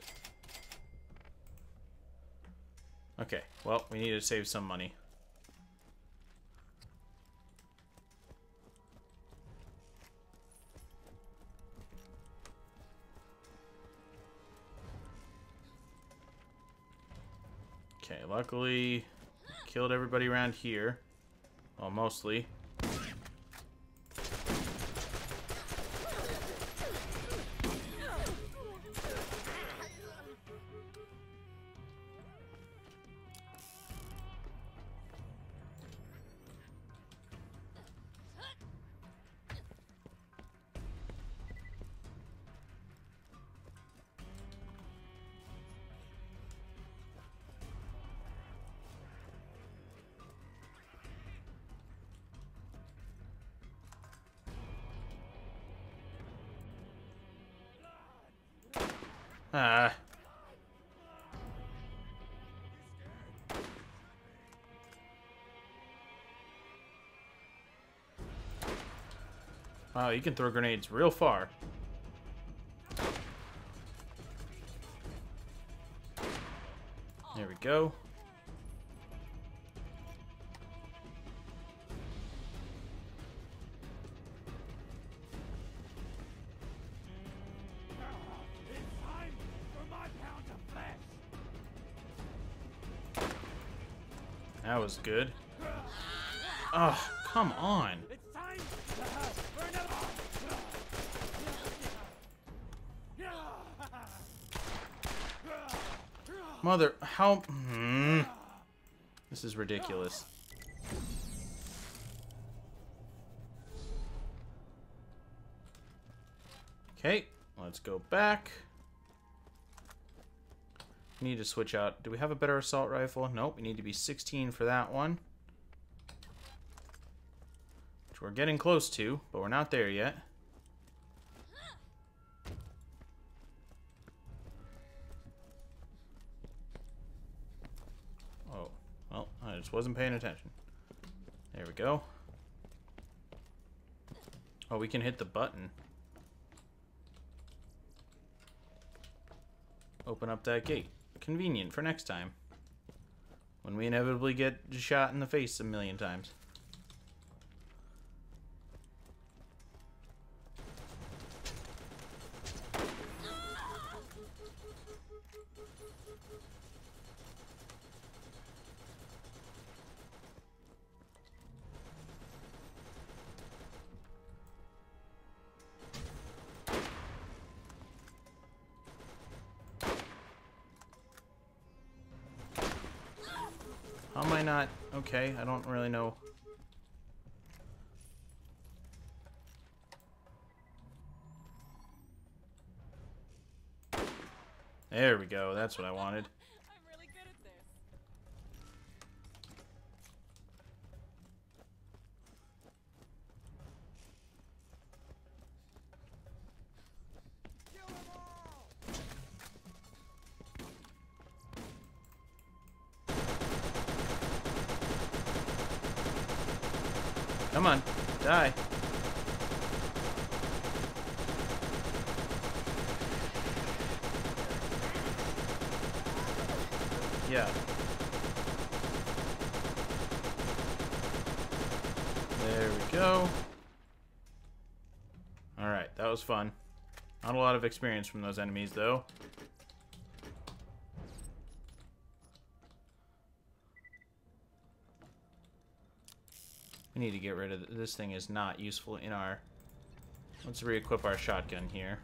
Okay, well, we need to save some money. Okay, luckily, killed everybody around here. Well, mostly. Ah. Wow, you can throw grenades real far. There we go. That was good. Oh, come on. Mother, how... Hmm. This This is ridiculous. Okay, let's go back. Need to switch out. Do we have a better assault rifle? Nope, we need to be sixteen for that one. Which we're getting close to, but we're not there yet. Oh, well, I just wasn't paying attention. There we go. Oh, we can hit the button. Open up that gate. Convenient for next time. When we inevitably get shot in the face a million times. How am I not? Okay, I don't really know. There we go, that's what I wanted. I'm really good at this. Kill them all! Come on, die. Yeah. There we go. Alright, that was fun. Not a lot of experience from those enemies, though. Need to get rid of th this thing is not useful in our. Let's re-equip our shotgun here.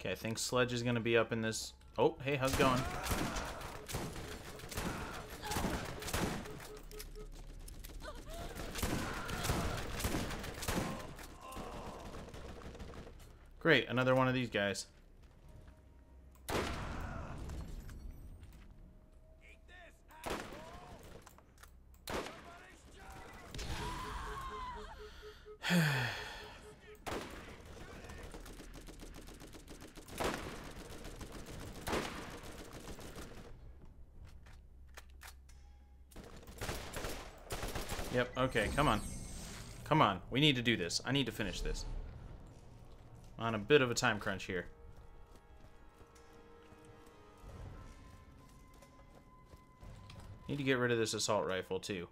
Okay, I think Sledge is gonna be up in this. Oh, hey, how's it going? Great, another one of these guys. Yep, okay, come on. Come on, we need to do this. I need to finish this. On a bit of a time crunch here. Need to get rid of this assault rifle too.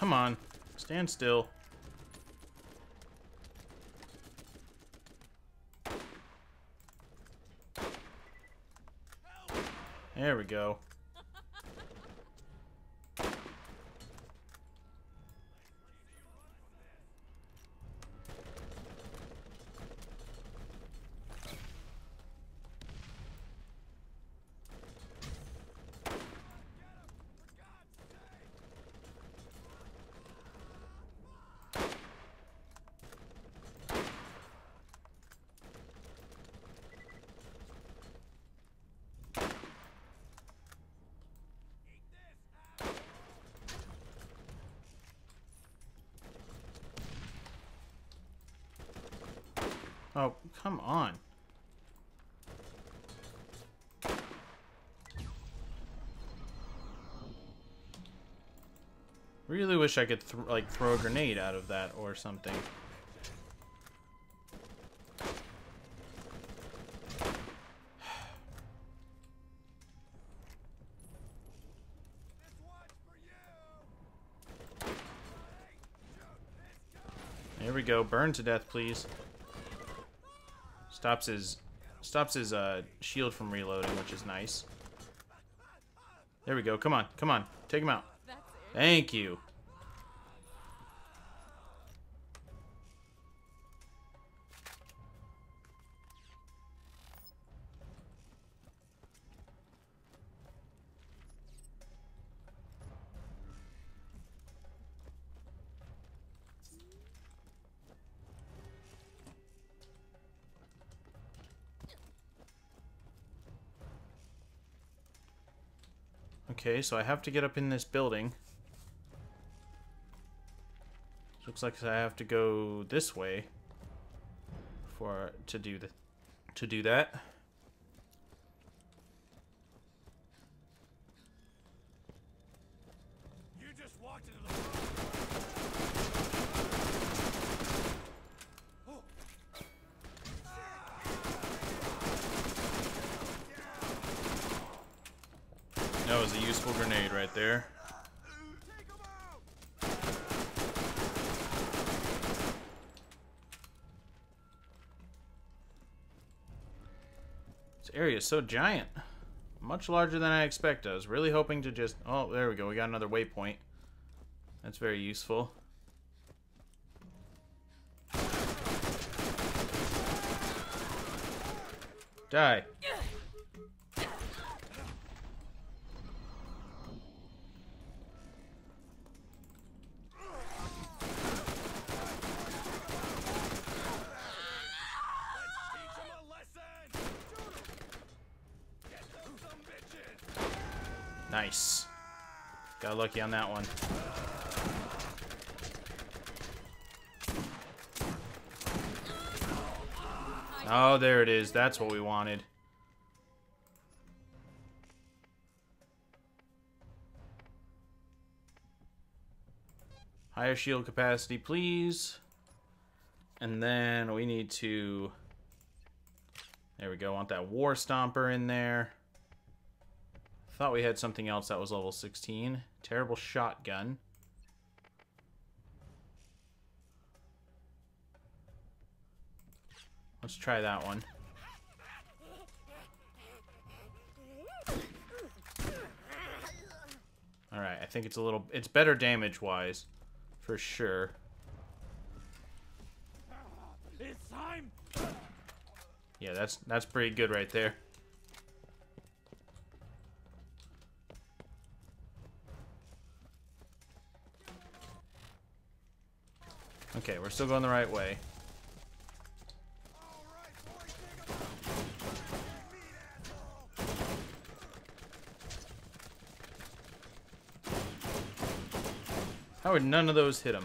Come on, stand still. There we go. Oh, come on. Really wish I could, th like, throw a grenade out of that or something. There we go. Burn to death, please. Stops his stops his uh, shield from reloading, which is nice. There we go. Come on. Come on. Take him out. Thank you. Okay, so I have to get up in this building. Looks like I have to go this way for to do the to do that. You just walked into the room. That was a useful grenade right there. Area is so giant, much larger than I expect. I was really hoping to just oh there we go, we got another waypoint. That's very useful. Die. Nice. Got lucky on that one. Oh, there it is. That's what we wanted. Higher shield capacity, please. And then we need to... There we go. Want that War Stomper in there. Thought we had something else that was level sixteen. Terrible shotgun. Let's try that one. Alright, I think it's a little... It's better damage-wise, for sure. It's time. Yeah, that's, that's pretty good right there. Okay, we're still going the right way. How would none of those hit him?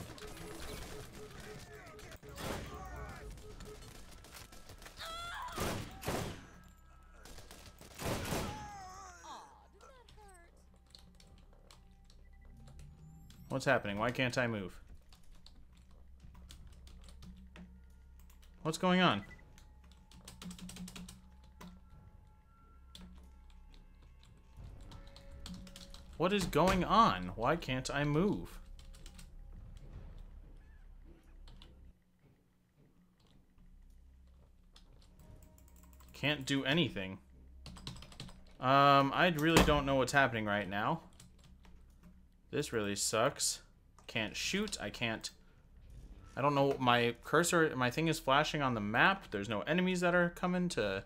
What's happening? Why can't I move? What's going on? What is going on? Why can't I move? Can't do anything. Um, I really don't know what's happening right now. This really sucks. Can't shoot. I can't... I don't know, my cursor, my thing is flashing on the map. There's no enemies that are coming to...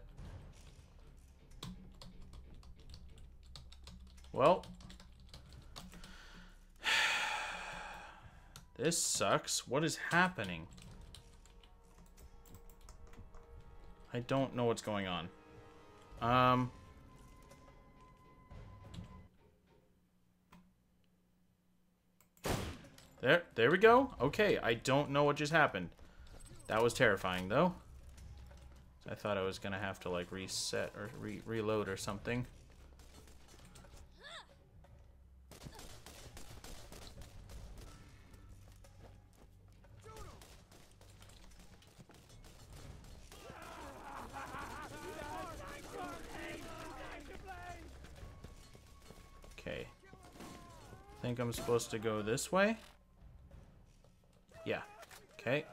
Well. This sucks. What is happening? I don't know what's going on. Um... There, there we go. Okay, I don't know what just happened. That was terrifying, though. I thought I was gonna have to like reset or re reload or something. Okay. I think I'm supposed to go this way. Yeah. Okay.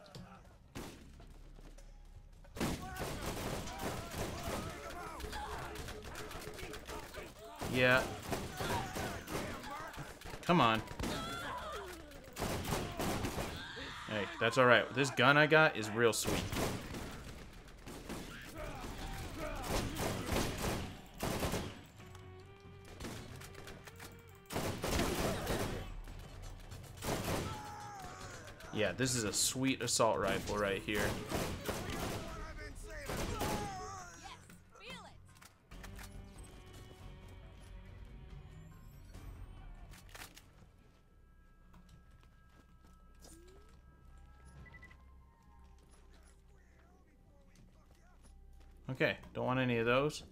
Yeah. Come on. Hey, that's alright. This gun I got is real sweet. Yeah, this is a sweet assault rifle right here. Okay, don't want any of those.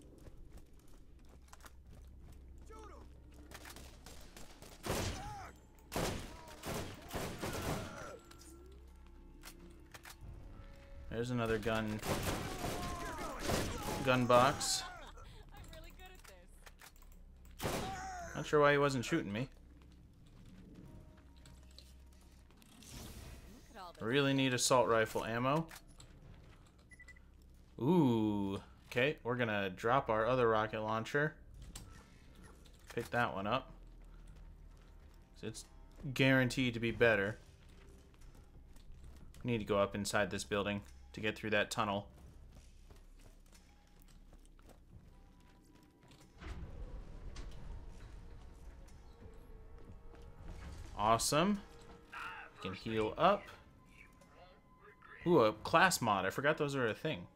There's another gun gun box. Not sure why he wasn't shooting me. I really need assault rifle ammo. Ooh, okay, we're gonna drop our other rocket launcher. Pick that one up. It's guaranteed to be better. We need to go up inside this building to get through that tunnel. Awesome. We can heal up. Ooh, a class mod. I forgot those are a thing.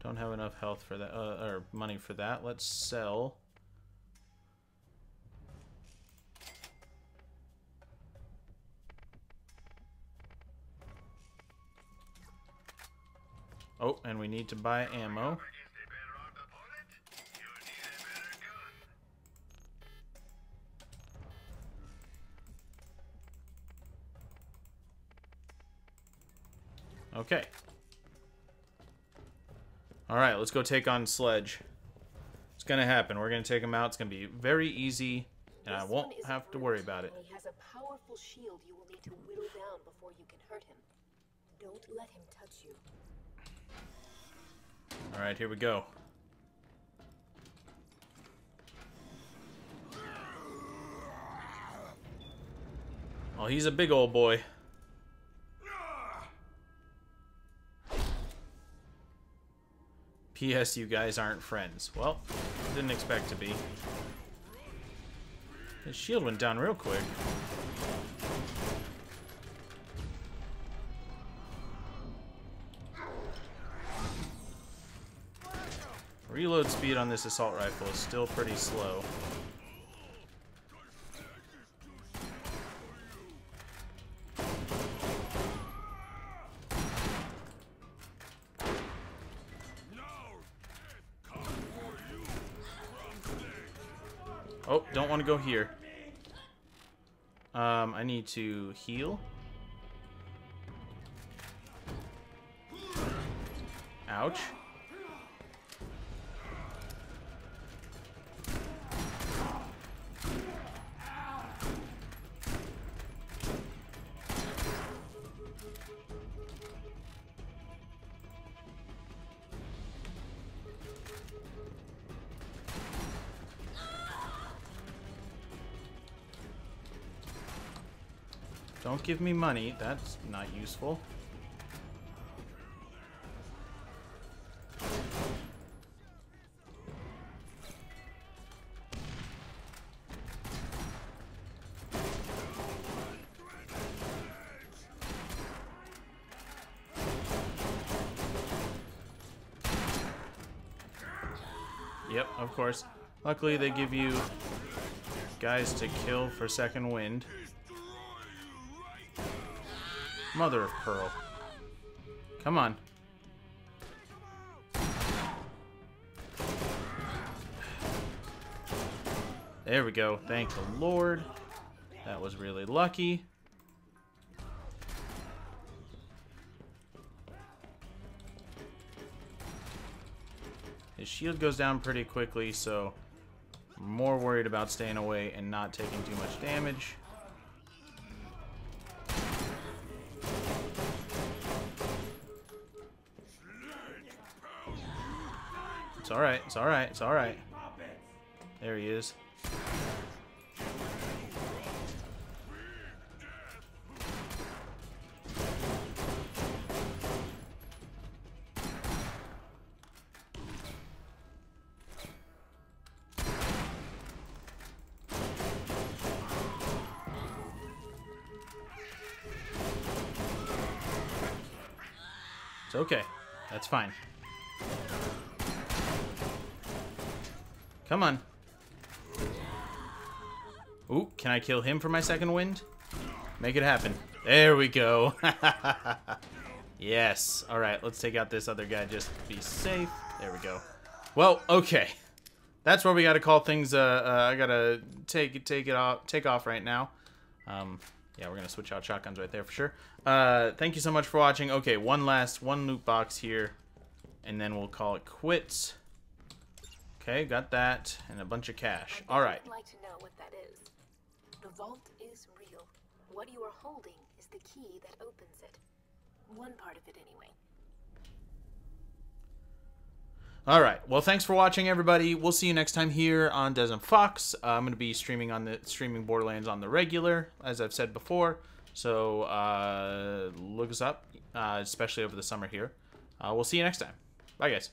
Don't have enough health for that, uh, or money for that. Let's sell. Oh, and we need to buy ammo. Okay. Alright, let's go take on Sledge. It's gonna happen. We're gonna take him out. It's gonna be very easy, and I won't have to worry about it. He has a powerful shield you will need to whittle down before you can hurt him. Don't let him touch you. Alright, here we go. Oh, he's a big old boy. P S You guys aren't friends. Well, didn't expect to be. His shield went down real quick. Reload speed on this assault rifle is still pretty slow. Oh, don't want to go here. Um, I need to heal. Ouch. Don't give me money. That's not useful. Yep, of course. Luckily, they give you guys to kill for second wind. Mother of Pearl. Come on. There we go. Thank the Lord. That was really lucky. His shield goes down pretty quickly, so I'm more worried about staying away and not taking too much damage. It's alright, it's alright, it's alright. There he is. It's okay. That's fine. Come on. Ooh, can I kill him for my second wind? Make it happen. There we go. Yes. All right, let's take out this other guy just to be safe. There we go. Well, okay. That's where we got to call things. Uh, uh, I got to take take it off, take off right now. Um, yeah, we're going to switch out shotguns right there for sure. Uh, thank you so much for watching. Okay, one last one loot box here, and then we'll call it quits. Okay, got that, and a bunch of cash. All right. I'd like to know what that is. The vault is real. What you are holding is the key that opens it. One part of it, anyway. All right. Well, thanks for watching, everybody. We'll see you next time here on Dez and Fox. Uh, I'm going to be streaming on the streaming Borderlands on the regular, as I've said before. So uh, look us up, uh, especially over the summer here. Uh, we'll see you next time. Bye, guys.